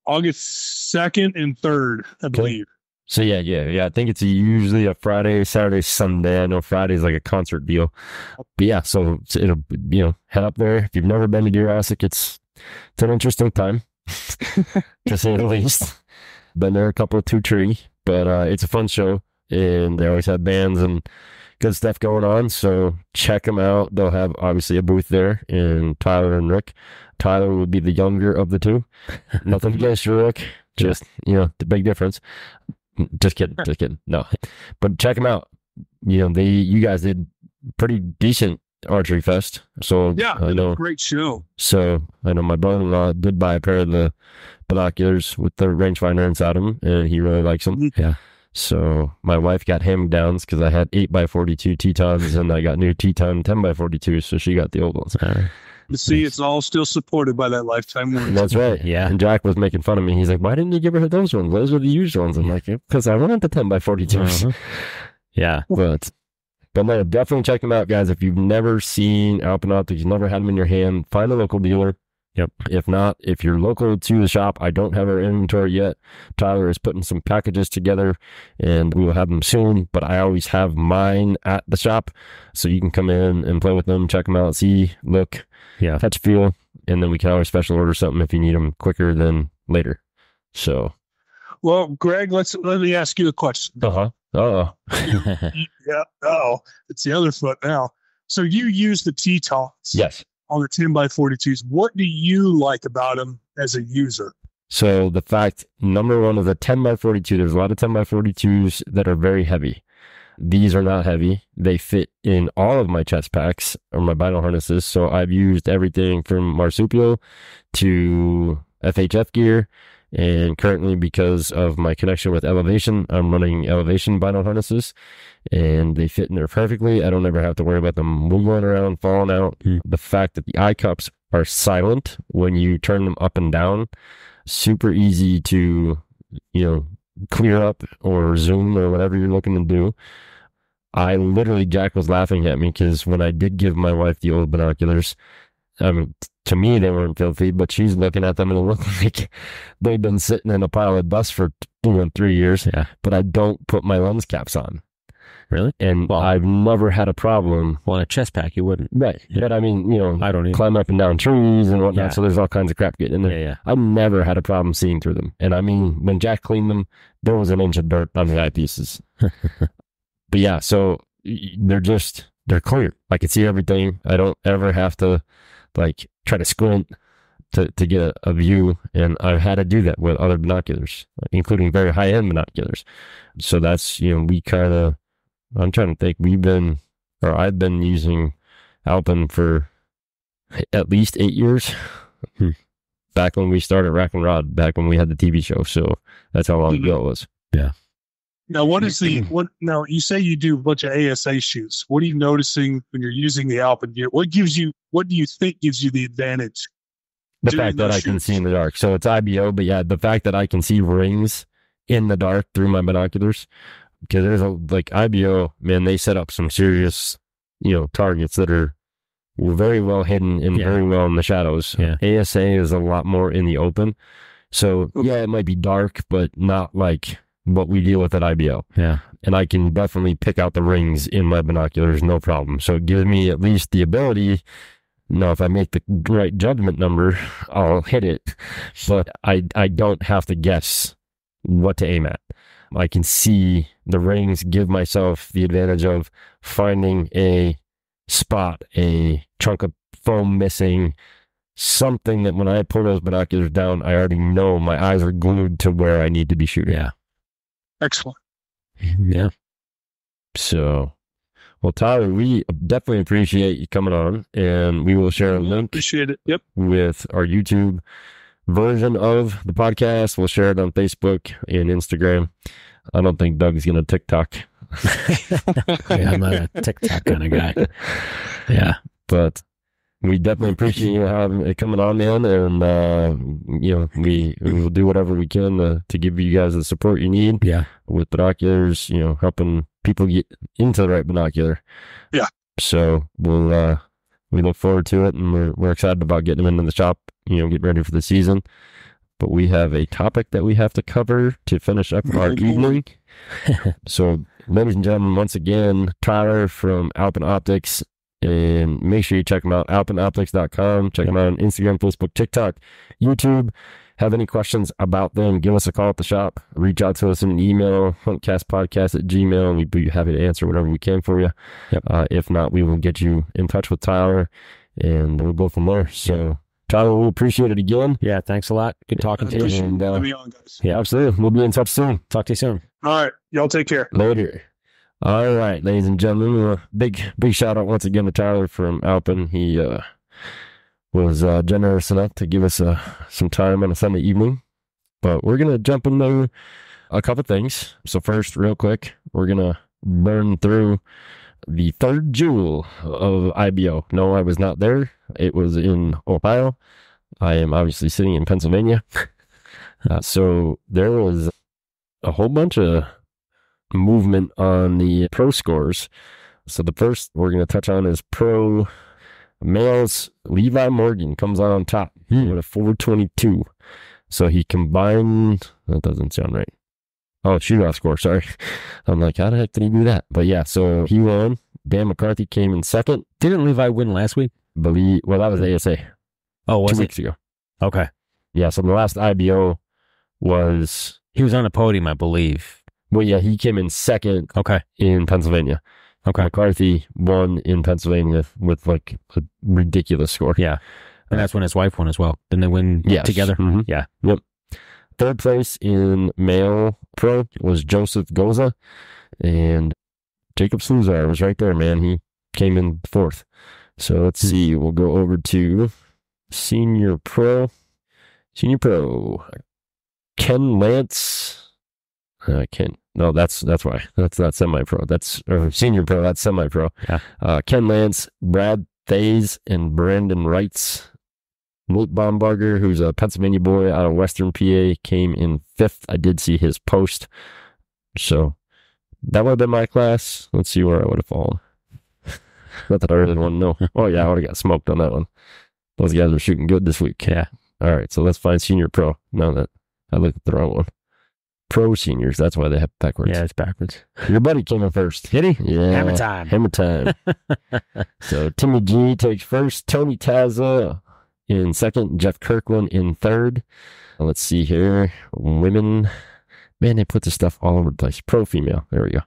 August second and third, I okay. believe. So yeah, yeah, yeah. I think it's usually a Friday, Saturday, Sunday. I know Friday's like a concert deal. But yeah, so it'll, you know, head up there. If you've never been to Deer-asic, it's It's an interesting time, to say the least. Been there a couple of two tree, but uh, it's a fun show, and they always have bands and good stuff going on. So check them out. They'll have obviously a booth there, and Tyler and Rick. Tyler would be the younger of the two. Nothing against you, Rick. Just you know the big difference. Just kidding. Just kidding. No, but check them out. You know they you guys did pretty decent Archery Fest, so yeah, I know, great show. So I know my brother-in-law did buy a pair of the binoculars with the rangefinder inside them, and he really likes them. Yeah. So my wife got hand-me-downs because I had eight by forty-two Tetons, and I got new Teton ten by forty-two, so she got the old ones. See, it's all still supported by that lifetime warranty. That's right. Yeah. And Jack was making fun of me. He's like, "Why didn't you give her those ones? Those were the used ones." I'm like, "Because I wanted the ten by forty-twos." Uh-huh. Yeah, but. But no, definitely check them out, guys. If you've never seen Alpen Optics, you've never had them in your hand, find a local dealer. Yep. If not, if you're local to the shop, I don't have our inventory yet. Tyler is putting some packages together and we will have them soon, but I always have mine at the shop. So you can come in and play with them, check them out, see, look, yeah, touch, feel, and then we can always special order something if you need them quicker than later. So, well, Greg, let's, let me ask you a question. Uh-huh. Uh-oh. yeah. Uh-oh. It's the other foot now. So you use the Tetons. Yes. On the ten by forty-twos, what do you like about them as a user? So the fact, number one, of the ten by forty-two, there's a lot of ten by forty-twos that are very heavy. These are not heavy. They fit in all of my chest packs or my vinyl harnesses. So I've used everything from marsupial to F H F gear. And currently, because of my connection with Elevation, I'm running Elevation vinyl harnesses, and they fit in there perfectly. I don't ever have to worry about them wiggling around, falling out. Mm. The fact that the eye cups are silent when you turn them up and down, super easy to, you know, clear up or zoom or whatever you're looking to do. I literally, Jack was laughing at me because when I did give my wife the old binoculars, I mean, to me, they weren't filthy, but she's looking at them and it looked like they've been sitting in a pile of dust for two and three years, yeah. But I don't put my lens caps on. Really? And well, I've never had a problem. Well, in a chest pack, you wouldn't. Right. Yeah. But I mean, you know, I don't even climb up and down trees and whatnot, yeah. So there's all kinds of crap getting in there. Yeah, yeah. I've never had a problem seeing through them. And I mean, when Jack cleaned them, there was an inch of dirt on the eyepieces. But yeah, so they're just, they're clear. I can see everything. I don't ever have to like try to squint to, to get a, a view. And I've had to do that with other binoculars, including very high-end binoculars. So that's, you know, we kind of, I'm trying to think, we've been, or I've been using Alpen for at least eight years. Back when we started Rack and Rod, back when we had the T V show. So that's how long ago it was. Yeah. Now, what is the, what, now you say you do a bunch of A S A shoots. What are you noticing when you're using the Alpen gear? What gives you, what do you think gives you the advantage? The fact that I can see in the dark. So it's I B O, but yeah, the fact that I can see rings in the dark through my binoculars, because there's a, like I B O, man, they set up some serious, you know, targets that are very well hidden and yeah. very well in the shadows. Yeah. A S A is a lot more in the open. So okay. yeah, it might be dark, but not like what we deal with at I B O. Yeah. And I can definitely pick out the rings in my binoculars, no problem. So it gives me at least the ability. Now, if I make the right judgment number, I'll hit it. But I, I don't have to guess what to aim at. I can see the rings, give myself the advantage of finding a spot, a chunk of foam missing, something that when I pull those binoculars down, I already know my eyes are glued to where I need to be shooting. Yeah. Excellent. Yeah. So, well, Tyler, we definitely appreciate you coming on, and we will share a link. Appreciate it. Yep. With our YouTube version of the podcast. We'll share it on Facebook and Instagram. I don't think Doug's going to TikTok. Yeah, I'm not a TikTok kind of guy. Yeah. But we definitely appreciate you having it coming on, man, and uh, you know, we will do whatever we can to, to give you guys the support you need. Yeah, with binoculars, you know, helping people get into the right binocular. Yeah. So we'll uh, we look forward to it, and we're we're excited about getting them into the shop. You know, get ready for the season. But we have a topic that we have to cover to finish up our evening. So, ladies and gentlemen, once again, Tyler from Alpen Optics. And make sure you check them out, alpen optics dot com. Check them out on Instagram, Facebook, TikTok, YouTube. Have any questions about them, give us a call at the shop. Reach out to us in an email, huntcast podcast at gmail dot com. We'd be happy to answer whatever we can for you. Yep. Uh, if not, we will get you in touch with Tyler, and we'll go from there. So, yep. Tyler, we appreciate it again. Yeah, thanks a lot. Good talking to you. And, uh, be on, guys. Yeah, absolutely. We'll be in touch soon. Talk to you soon. All right. Y'all take care. Later. All right, ladies and gentlemen, uh, big, big shout out once again to Tyler from Alpen. He uh, was uh, generous enough to give us uh, some time on a Sunday evening, but we're going to jump into a couple things. So first, real quick, we're going to burn through the third jewel of I B O. No, I was not there. It was in Ohio. I am obviously sitting in Pennsylvania. uh, so there was a whole bunch of movement on the pro scores. So the first we're going to touch on is pro Males, Levi Morgan comes out on top hmm. with a four twenty-two. So he combined, that doesn't sound right. Oh, shootout score, sorry. I'm like, how the heck did he do that? But yeah, so he won. Dan McCarthy came in second. Didn't Levi win last week? Believe, well, that was A S A. Oh, was it? Two weeks ago. Okay. Yeah, so the last I B O was... He was on the podium, I believe. Well, yeah, he came in second okay. in Pennsylvania. Okay. McCarthy won in Pennsylvania with like a ridiculous score. Yeah. And that's when his wife won as well. Didn't they win yes. together? Mm-hmm. Yeah. Yep. Third place in male pro was Joseph Goza. And Jacob Sluzar was right there, man. He came in fourth. So let's see. We'll go over to senior pro. Senior pro. Ken Lance. Uh, Ken. No, that's that's why. That's not semi-pro. That's or senior pro. That's semi-pro. Yeah. Uh, Ken Lance, Brad Thays, and Brandon Wrights. Nate Bombarger, who's a Pennsylvania boy out of Western P A, came in fifth. I did see his post. So that would have been my class. Let's see where I would have fallen. Not that I really want to know. Oh, yeah, I would have got smoked on that one. Those guys were shooting good this week. Yeah. All right, so let's find senior pro. Now that I looked at the wrong one. Pro seniors. That's why they have backwards. Yeah, it's backwards. Your buddy came in first. Did he? Yeah. Hammer time. Hammer time. So Timmy G takes first. Tony Tazza in second. Jeff Kirkland in third. Let's see here. Women. Man, they put this stuff all over the place. Pro female. There we go.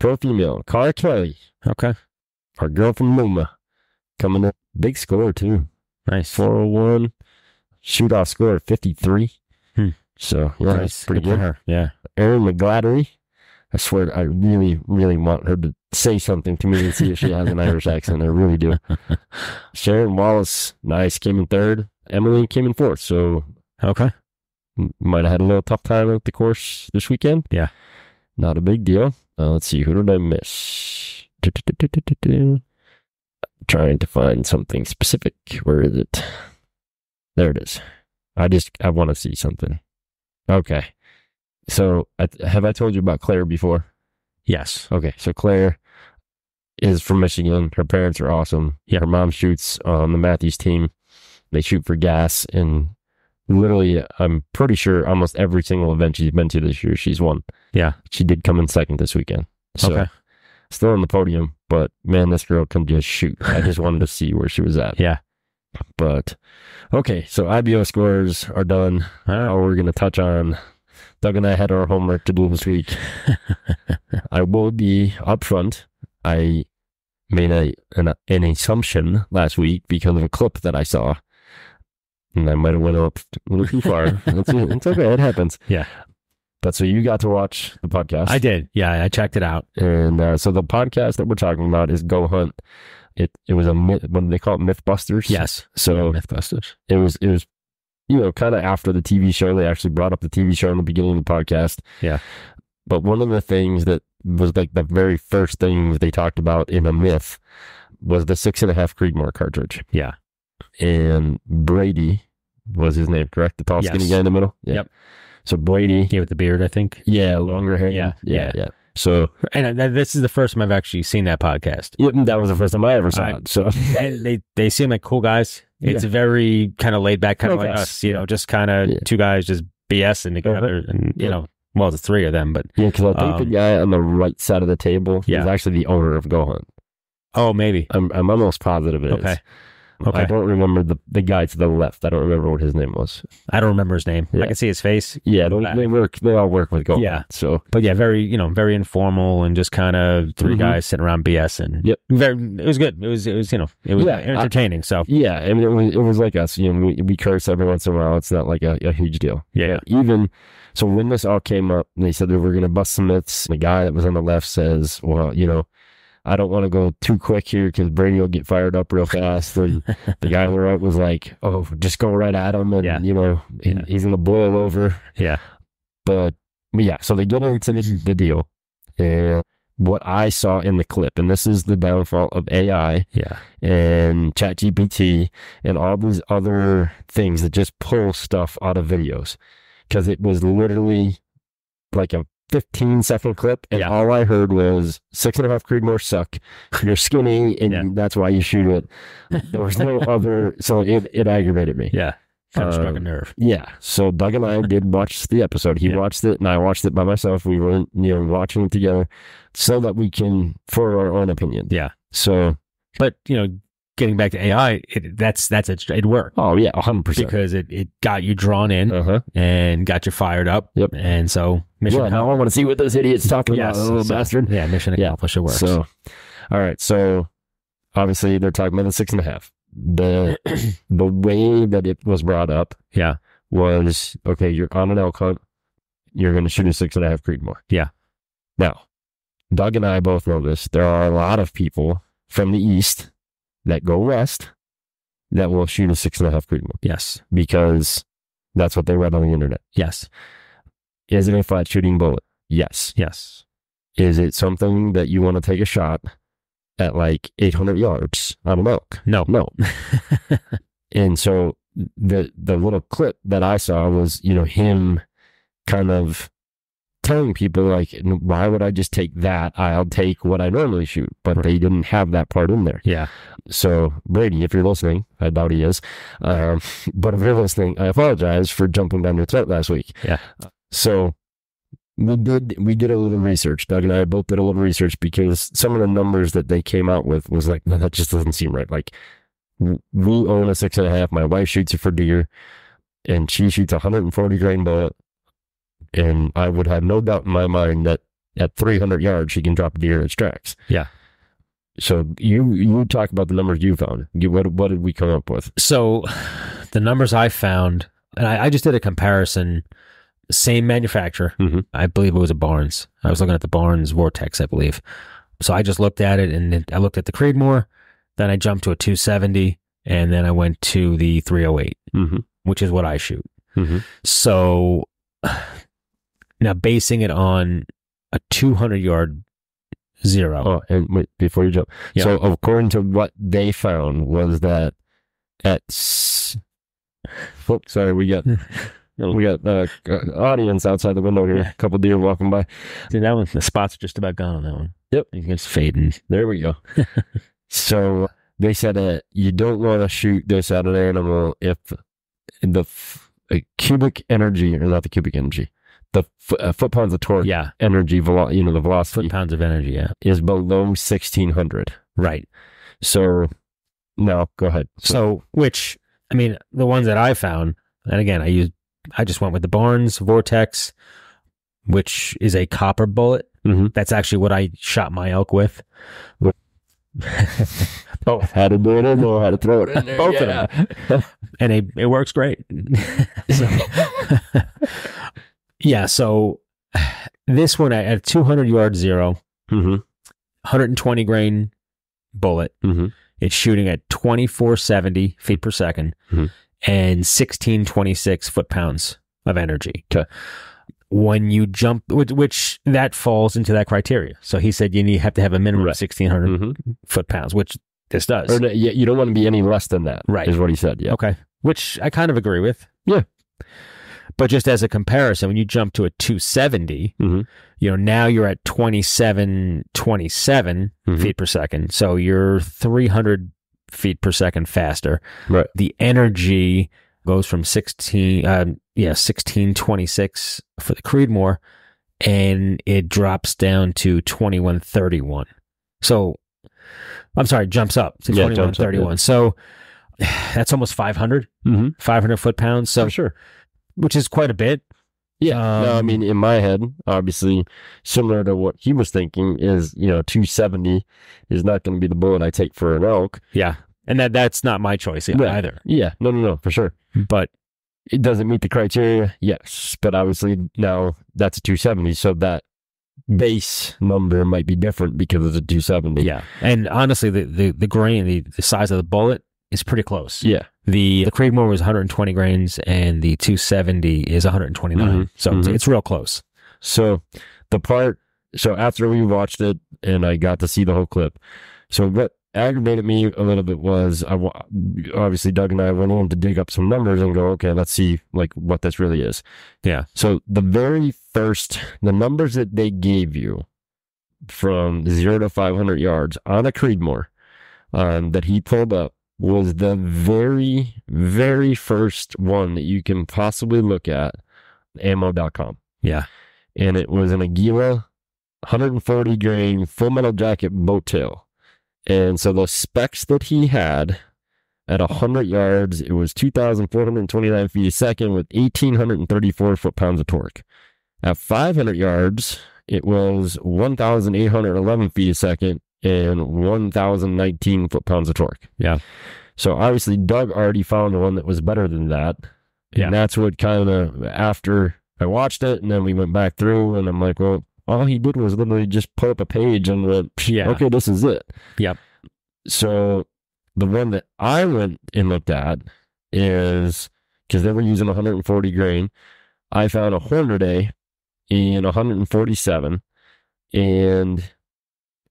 Pro female. Cara Kelly. Okay. Our girl from Luma. Coming up. Big score, too. Nice. four oh one. Shoot off score fifty-three. Hmm. So, yeah, nice. That's pretty good. Her. Yeah. Erin McGlattery. I swear, I really, really want her to say something to me and see if she has an Irish accent. I really do. Sharon Wallace, nice, came in third. Emily came in fourth. So, okay. Might have had a little tough time at the course this weekend. Yeah. Not a big deal. Uh, let's see, who did I miss? Trying to find something specific. Where is it? There it is. I just, I want to see something. Okay. So, I, have I told you about Claire before? Yes. Okay. So, Claire is from Michigan. Her parents are awesome. Yeah. Her mom shoots on the Matthews team. They shoot for gas. And literally, I'm pretty sure almost every single event she's been to this year, she's won. Yeah. She did come in second this weekend. So, okay. Still on the podium, but man, this girl can just shoot. I just wanted to see where she was at. Yeah. But, okay, so I B O scores are done. Now we're going to touch on, Doug and I had our homework to do this week. I will be upfront. I made a, an, an assumption last week because of a clip that I saw. And I might have went up a little too far. it's, it's okay, it happens. Yeah. But so you got to watch the podcast. I did. Yeah, I checked it out. And uh, so the podcast that we're talking about is Go Hunt. It it was a myth, what do they call it, Mythbusters? Yes. So yeah, Mythbusters. It was it was, you know, kind of after the T V show. They actually brought up the T V show in the beginning of the podcast. Yeah. But one of the things that was like the very first thing that they talked about in a myth was the six and a half Creedmoor cartridge. Yeah. And Brady was his name, correct? The tall, yes. skinny guy in the middle. Yeah. Yep. So Brady, yeah, with the beard, I think. Yeah, longer hair. Yeah, yeah, yeah. yeah. So, and uh, this is the first time I've actually seen that podcast. Yeah, that was the first time I ever saw I, it. So they they seem like cool guys. It's yeah. very kind of laid back, kind of no like guys. us, you know, just kind of yeah. two guys just BSing together, uh-huh. and you know, well, the three of them, but yeah, because I think um, the guy on the right side of the table yeah. is actually the owner of Go Hunt. Oh, maybe I'm I'm almost positive it okay. is. Okay. I don't remember the, the guy to the left. I don't remember what his name was. I don't remember his name. Yeah. I can see his face. Yeah, they, they work. They all work with gold. Yeah. So, but yeah, very you know very informal and just kind of three mm-hmm. guys sitting around BSing. Yep. Very. It was good. It was. It was. You know. It was yeah, entertaining. I, so. Yeah. I mean, it was. It was like us. You know, we, we curse every once in a while. It's not like a, a huge deal. Yeah. Even so, when this all came up, and they said they were going to bust some myths. And the guy that was on the left says, "Well, you know." I don't want to go too quick here because Brady will get fired up real fast. And the guy on the right was like, oh, just go right at him. And, yeah. you know, he, yeah. he's going to boil over. Yeah. But, but yeah, so they get into the deal. And what I saw in the clip, and this is the downfall of A I yeah. and Chat G P T and all these other things that just pull stuff out of videos. Because it was literally like a fifteen second clip, and yeah. all I heard was six and a half Creedmoor suck. You're skinny, and yeah. that's why you shoot it. There was no other, so it, it aggravated me. Yeah. Kind of struck um, a nerve. Yeah. So Doug and I did watch the episode. He yeah. watched it, and I watched it by myself. We were, you know, watching it together so that we can, for our own opinion. Yeah. So, but, you know, getting back to A I, it, that's, that's, it, it worked. Oh, yeah. one hundred percent. Because it, it got you drawn in uh-huh. and got you fired up. Yep. And so, mission yeah, now I want to see what those idiots talking yes, about, little so, bastard. Yeah. Mission accomplished. Yeah. It works. So, all right. So, obviously, they're talking about the six and a half. The the way that it was brought up, yeah, was okay. You're on an elk hunt. You're going to shoot a six and a half Creedmoor. Yeah. Now, Doug and I both know this. There are a lot of people from the east that go west that will shoot a six and a half Creedmoor. Yes, because that's what they read on the internet. Yes. Is it a flat shooting bullet? Yes. Yes. Is it something that you want to take a shot at like eight hundred yards on an elk? No. No. And so the the little clip that I saw was, you know, him kind of telling people, like, why would I just take that? I'll take what I normally shoot. But right. they didn't have that part in there. Yeah. So, Brady, if you're listening, I doubt he is. Um, but if you're listening, I apologize for jumping down your throat last week. Yeah. So... We did, we did a little research. Doug and I both did a little research because some of the numbers that they came out with was like, no, that just doesn't seem right. Like, we own a six and a half. My wife shoots it for deer, and she shoots a one hundred forty grain bullet. And I would have no doubt in my mind that at three hundred yards, she can drop a deer in its tracks. Yeah. So you, you talk about the numbers you found. You, what, what did we come up with? So the numbers I found, and I, I just did a comparison. Same manufacturer. Mm-hmm. I believe it was a Barnes. I was looking at the Barnes Vortex, I believe. So I just looked at it, and then I looked at the Creedmoor. Then I jumped to a two seventy, and then I went to the three oh eight, mm-hmm. which is what I shoot. Mm-hmm. So now basing it on a two hundred yard zero. Oh, and wait, before you jump. Yeah. So according to what they found was that at... Oh, sorry, we got... We got an uh, audience outside the window here. A couple deer walking by. See, that one, the spots are just about gone on that one. Yep. You can just fade in. There we go. So they said that you don't want to shoot this at an animal if the f cubic energy, or not the cubic energy, the f uh, foot pounds of torque, yeah. energy, velo you know, the velocity. Foot pounds of energy, yeah. Is below sixteen hundred. Right. So, no, go ahead. So, so, which, I mean, the ones that I found, and again, I used, I just went with the Barnes Vortex, which is a copper bullet. Mm-hmm. That's actually what I shot my elk with. Oh, how to do it in there, how to throw it in there. Both yeah. of them. And it, it works great. So, yeah, so this one at two hundred yard zero, mm-hmm. one hundred twenty grain bullet. Mm-hmm. It's shooting at twenty-four seventy feet per second. Mm-hmm. And sixteen twenty-six foot-pounds of energy. Okay. When you jump, which, which that falls into that criteria. So he said you need have to have a minimum right. of sixteen hundred mm-hmm. foot-pounds, which this does. Or, yeah, you don't want to be any less than that, right. is what he said. Yeah. Okay. Which I kind of agree with. Yeah. But just as a comparison, when you jump to a two seventy, mm-hmm. you know, now you're at twenty-seven twenty-seven mm-hmm. feet per second. So you're three hundred feet per second faster. Right. The energy goes from sixteen, um, yeah, sixteen twenty six for the Creedmoor, and it drops down to twenty one thirty one. So, I'm sorry, jumps up to yeah, twenty one thirty one. Yeah. So that's almost five hundred, mm-hmm. five hundred foot pounds. So for sure, which is quite a bit. Yeah. Um, no, I mean, in my head, obviously, similar to what he was thinking is, you know, two seventy is not going to be the bullet I take for an elk. Yeah. And that that's not my choice yeah, yeah. either. Yeah. No, no, no, for sure. But it doesn't meet the criteria. Yes. But obviously, now that's a two seventy. So that base number might be different because it's a two seventy. Yeah. And honestly, the, the, the grain, the, the size of the bullet is pretty close. Yeah. The, the Creedmoor was one hundred twenty grains, and the two seventy is one hundred twenty-nine. Mm-hmm. So mm-hmm. it's, it's real close. So the part, so after we watched it, and I got to see the whole clip, so what aggravated me a little bit was, I obviously Doug and I went in to dig up some numbers and go, okay, let's see like what this really is. Yeah. So the very first, the numbers that they gave you from zero to five hundred yards on a Creedmoor um, that he pulled up was the very, very first one that you can possibly look at, ammo dot com. Yeah. And it was an Aguila one hundred forty grain Full Metal Jacket boat tail. And so those specs that he had at one hundred yards, it was two thousand four hundred twenty-nine feet a second with one thousand eight hundred thirty-four foot-pounds of torque. At five hundred yards, it was one thousand eight hundred eleven feet a second and one thousand nineteen foot-pounds of torque. Yeah. So obviously, Doug already found one that was better than that. Yeah. And that's what kind of, after I watched it, and then we went back through, and I'm like, well, all he did was literally just put up a page and went, yeah, okay, this is it. Yep. So the one that I went and looked at is, because they were using one hundred forty grain, I found a Hornaday in one hundred forty-seven, and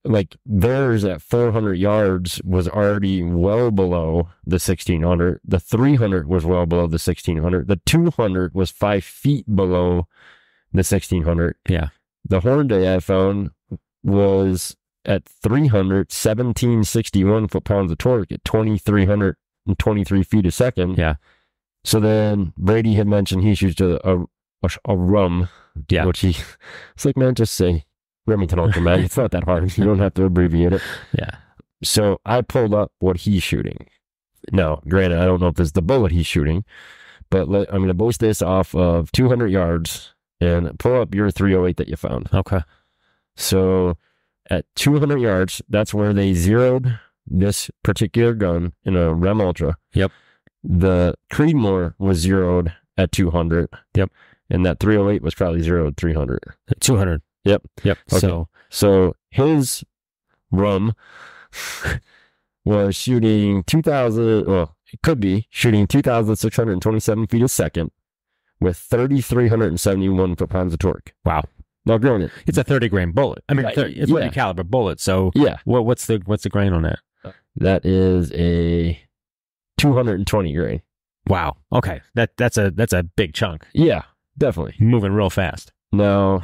like theirs at four hundred yards was already well below the sixteen hundred. The three hundred was well below the sixteen hundred. The two hundred was five feet below the sixteen hundred. Yeah. The Hornaday I found was at three hundred, seventeen sixty-one foot-pounds of torque at two thousand three hundred twenty-three feet a second. Yeah. So then Brady had mentioned he shoots a, a, a rum. Yeah. Which he, it's like, man, just say Remington Ultra Mag. It's not that hard. You don't have to abbreviate it. Yeah. So I pulled up what he's shooting. Now, granted, I don't know if it's the bullet he's shooting, but let, I'm going to base this off of two hundred yards. And pull up your three oh eight that you found. Okay. So at two hundred yards, that's where they zeroed this particular gun in a Rem Ultra. Yep. The Creedmoor was zeroed at two hundred. Yep. And that three oh eight was probably zeroed three hundred. At two hundred. Yep. Yep. Okay. So, so his rum was shooting two thousand, well, it could be shooting two thousand six hundred twenty-seven feet a second. With three thousand three hundred seventy-one foot-pounds of torque. Wow. Now, granted, it's a thirty grain bullet. I mean, thirty, it's yeah. thirty caliber bullet. So, yeah. What, what's the what's the grain on that? That is a two hundred twenty grain. Wow. Okay. That that's a that's a big chunk. Yeah, definitely. Moving real fast. Now,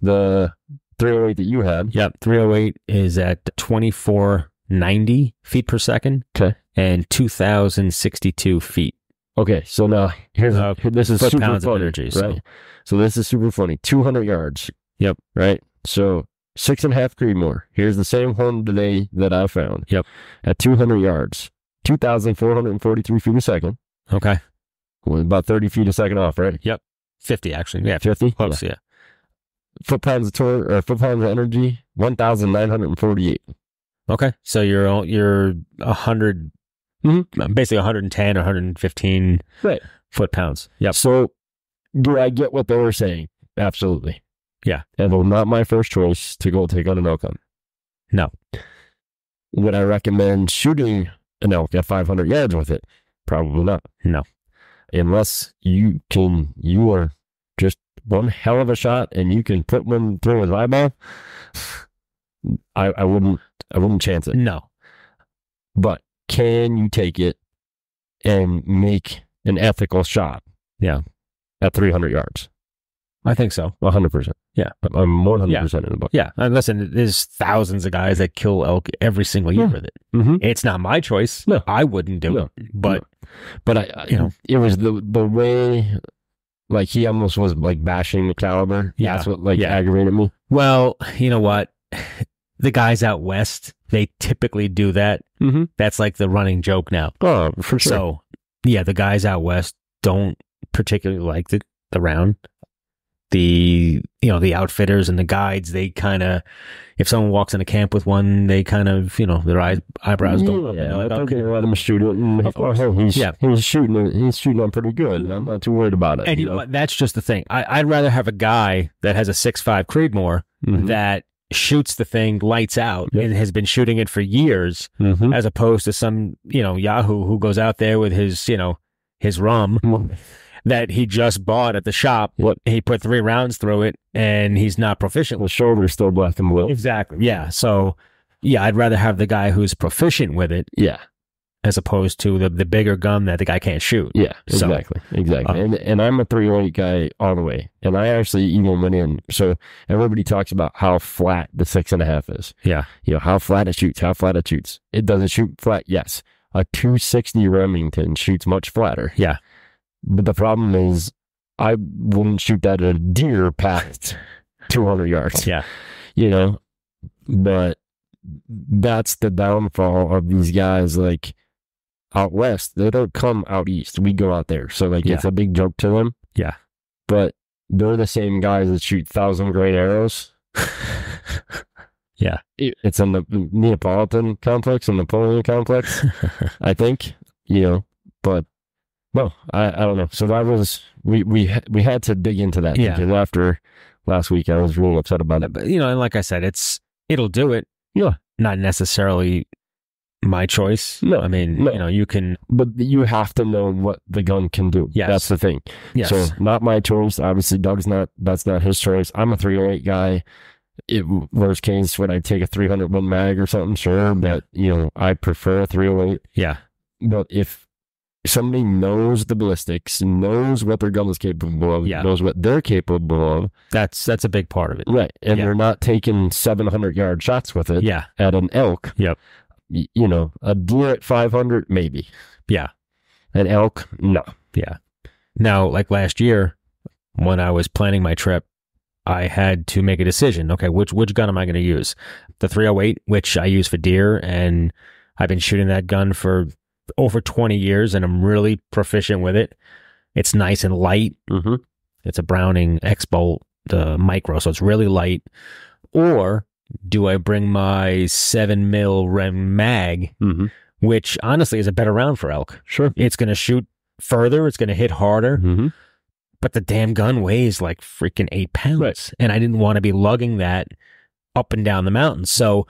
the three oh eight that you had. Yep. three oh eight is at twenty-four ninety feet per second. Okay. And two thousand sixty-two feet. Okay, so now here's uh, here, this is super funny, of energy, right? So. so this is super funny. Two hundred yards. Yep. Right. So six and a half Creedmoor. Here's the same horn today that I found. Yep. At two hundred yards, two thousand four hundred forty-three feet a second. Okay. Well, about thirty feet a second off, right? Yep. Fifty actually. Yeah. Fifty. Close. Yeah. yeah. Foot pounds of torque or foot pounds of energy. One thousand nine hundred forty-eight. Okay, so you're you're a hundred. Mm-hmm. Basically one hundred ten, one hundred fifteen right. foot-pounds. Yep. So do I get what they were saying? Absolutely. Yeah. And well, not my first choice to go take on an elk hunt. No. Would I recommend shooting an elk at five hundred yards with it? Probably not. No. Unless you can, you are just one hell of a shot and you can put one through his eyeball, I, I wouldn't, I wouldn't chance it. No. But can you take it and make an ethical shot? Yeah. At three hundred yards? I think so. one hundred percent. Yeah. I'm one hundred percent yeah. in the book. Yeah. And listen, there's thousands of guys that kill elk every single year yeah. with it. Mm-hmm. It's not my choice. No. I wouldn't do no. it. But, no. but I, I, you know, it was the, the way, like, he almost was like bashing the caliber. Yeah. That's what like yeah. aggravated me. Well, you know what? The guys out west, they typically do that. Mm-hmm. That's like the running joke now. Oh, for sure. So, yeah, the guys out west don't particularly like the, the round. The, you know, the outfitters and the guides, they kind of, if someone walks into camp with one, they kind of, you know, their eyes, eyebrows yeah, don't. Yeah, I don't let him shoot it. And, oh, he's, yeah. he's shooting He's shooting them pretty good. I'm not too worried about it. And you know? Know, that's just the thing. I, I'd rather have a guy that has a six five Creedmoor mm-hmm. that shoots the thing lights out yep. and has been shooting it for years mm-hmm. as opposed to some, you know, yahoo who goes out there with his, you know, his rum mm-hmm. that he just bought at the shop. Yep. He put three rounds through it and he's not proficient. The shoulder's still black and blue. Exactly. Yeah. So Yeah, I'd rather have the guy who's proficient with it. Yeah. As opposed to the, the bigger gun that the guy can't shoot. Yeah, so, exactly. Exactly. Uh, and, and I'm a three oh eight guy all the way. And I actually even went in. So everybody talks about how flat the six and a half is. Yeah. You know, how flat it shoots, how flat it shoots. It doesn't shoot flat. Yes. A two sixty Remington shoots much flatter. Yeah. But the problem is I wouldn't shoot that at a deer past two hundred yards. Yeah. You know, but that's the downfall of these guys. Like, out west, they don't come out east. We go out there. So, like, yeah. It's a big jump to them. Yeah. But they're the same guys that shoot thousand grain arrows. Yeah. It's in the Neapolitan complex and Napoleon complex, I think, you know, but, well, I, I don't know. So that was, we, we, we had to dig into that. Yeah. Because after last week, I was really upset about it. But, you know, and like I said, it's, it'll do it. Yeah. Not necessarily my choice. No, I mean, no. You know, you can, but you have to know what the gun can do. Yes, that's the thing. Yes. So not my choice. Obviously, Doug's not. That's not his choice. I'm a three oh eight guy. It worst case when I take a three hundred one mag or something, sure, but you know, I prefer three oh eight. Yeah, but if somebody knows the ballistics, knows what their gun is capable of, yeah. knows what they're capable of, that's that's a big part of it, right? And yeah. they're not taking seven hundred yard shots with it. Yeah, at an elk. Yep. You know, a deer at five hundred, maybe. Yeah. An elk, no. Yeah. Now, like last year, when I was planning my trip, I had to make a decision. Okay, which which gun am I going to use? The three oh eight, which I use for deer, and I've been shooting that gun for over twenty years, and I'm really proficient with it. It's nice and light. Mm-hmm. It's a Browning X-Bolt, the micro, so it's really light. Or do I bring my seven mil Rem mag, mm-hmm. which honestly is a better round for elk? Sure, it's going to shoot further, it's going to hit harder, mm-hmm. but the damn gun weighs like freaking eight pounds, right. and I didn't want to be lugging that up and down the mountain. So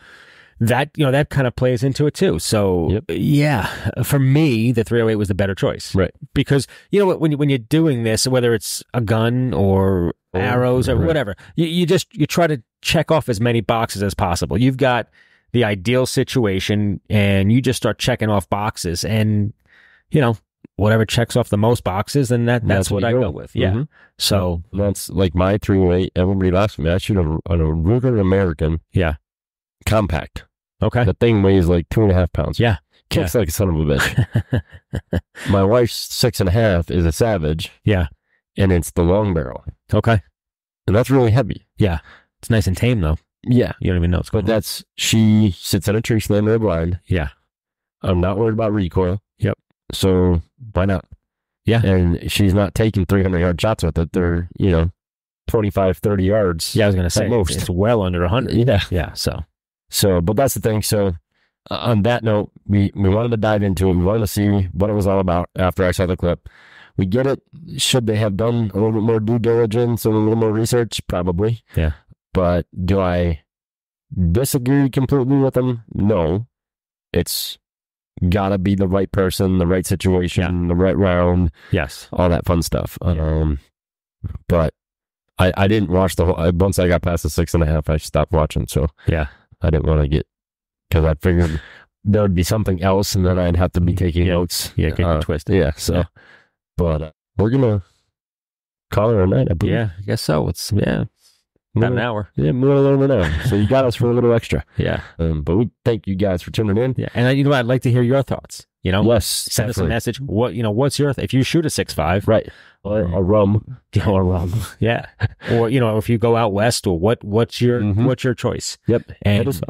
that, you know, that kind of plays into it too. So yep. yeah, for me, the three oh eight was the better choice, right? Because you know what, when you, when you're doing this, whether it's a gun or oh, arrows or right. whatever, you, you just you try to check off as many boxes as possible. You've got the ideal situation and you just start checking off boxes, and you know, whatever checks off the most boxes, then that that's, that's what, what I go with. Yeah. Mm-hmm. So that's like my three oh eight. Everybody laughs at me. I shoot a, a Ruger American. Yeah. Compact. Okay. The thing weighs like two and a half pounds. Yeah. Kicks yeah. like a son of a bitch. My wife's six and a half is a Savage. Yeah. And it's the long barrel. Okay. And that's really heavy. Yeah. It's nice and tame, though. Yeah. You don't even know what's going on. But that's, she sits at a tree slam in a blind. Yeah. I'm not worried about recoil. Yep. So, why not? Yeah. And she's not taking three hundred yard shots with it. They're, you know, twenty-five, thirty yards. Yeah, I was going to say, most. It's well under one hundred. Yeah. Yeah, so. So, but that's the thing. So, uh, on that note, we, we wanted to dive into it. We wanted to see what it was all about after I saw the clip. We get it. Should they have done a little bit more due diligence and a little more research? Probably. Yeah. But do I disagree completely with them? No. It's got to be the right person, the right situation, yeah. the right round. Yes. All that fun stuff. Yeah. Um, but I, I didn't watch the whole... Once I got past the six and a half, I stopped watching. So yeah, I didn't want to get... Because I figured there would be something else, and then I'd have to be taking yeah. notes. Yeah, get uh, twisted. Yeah, so... Yeah. But uh, we're going to call it a night, I believe. Yeah, I guess so. It's... Yeah. About an hour. Yeah, more than a little bit an hour. So you got us for a little extra. Yeah. Um, but we thank you guys for tuning in. Yeah. And I, you know, I'd like to hear your thoughts. You know, yes, send definitely. us a message. What, you know, what's your, th if you shoot a six five. Right. Or a rum. Or a rum. Yeah. Or, you know, if you go out west, or what, what's your, mm-hmm. what's your choice? Yep. And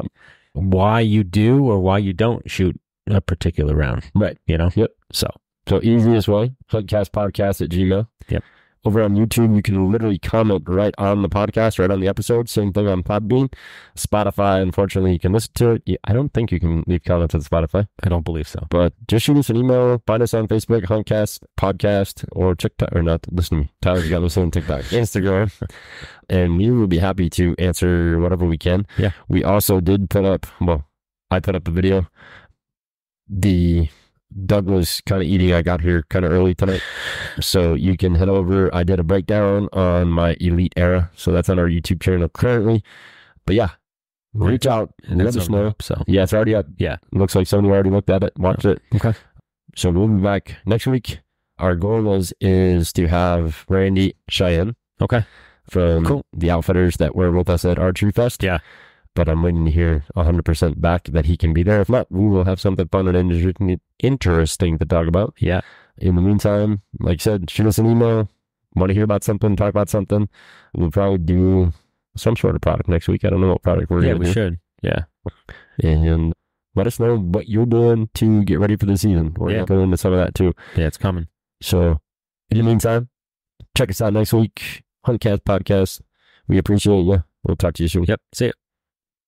why you do or why you don't shoot a particular round. Right. You know? Yep. So. So easiest way, Huntcast Podcast at Gmail. Yep. Over on YouTube, you can literally comment right on the podcast, right on the episode. Same thing on Podbean. Spotify, unfortunately, you can listen to it. I don't think you can leave comments on Spotify. I don't believe so. But just shoot us an email. Find us on Facebook, Huntcast Podcast, or TikTok. Or not, listen to me. Tyler's got to listen to TikTok. Instagram. And we will be happy to answer whatever we can. Yeah. We also did put up, well, I put up a video. The... Doug was kind of eating. I got here kind of early tonight. So you can head over. I did a breakdown on my Elite Era. So that's on our YouTube channel currently. But yeah, reach right. out and let us know. Up, so yeah, it's already up. Yeah, looks like somebody already looked at it, watched yeah. it. Okay, so we'll be back next week. Our goal is is to have Randy Cheyenne. Okay, from cool. the outfitters that were with us at Archery Fest. Yeah. But I'm waiting to hear one hundred percent back that he can be there. If not, we will have something fun and interesting to talk about. Yeah. In the meantime, like I said, shoot us an email. Want to hear about something, talk about something. We'll probably do some sort of product next week. I don't know what product we're yeah, going to do. Yeah, we should. Yeah. And let us know what you're doing to get ready for the season. We're yeah. going to go into some of that too. Yeah, it's coming. So in the meantime, check us out next week. Hunt Cast Podcast. We appreciate you. We'll talk to you soon. Yep. See ya.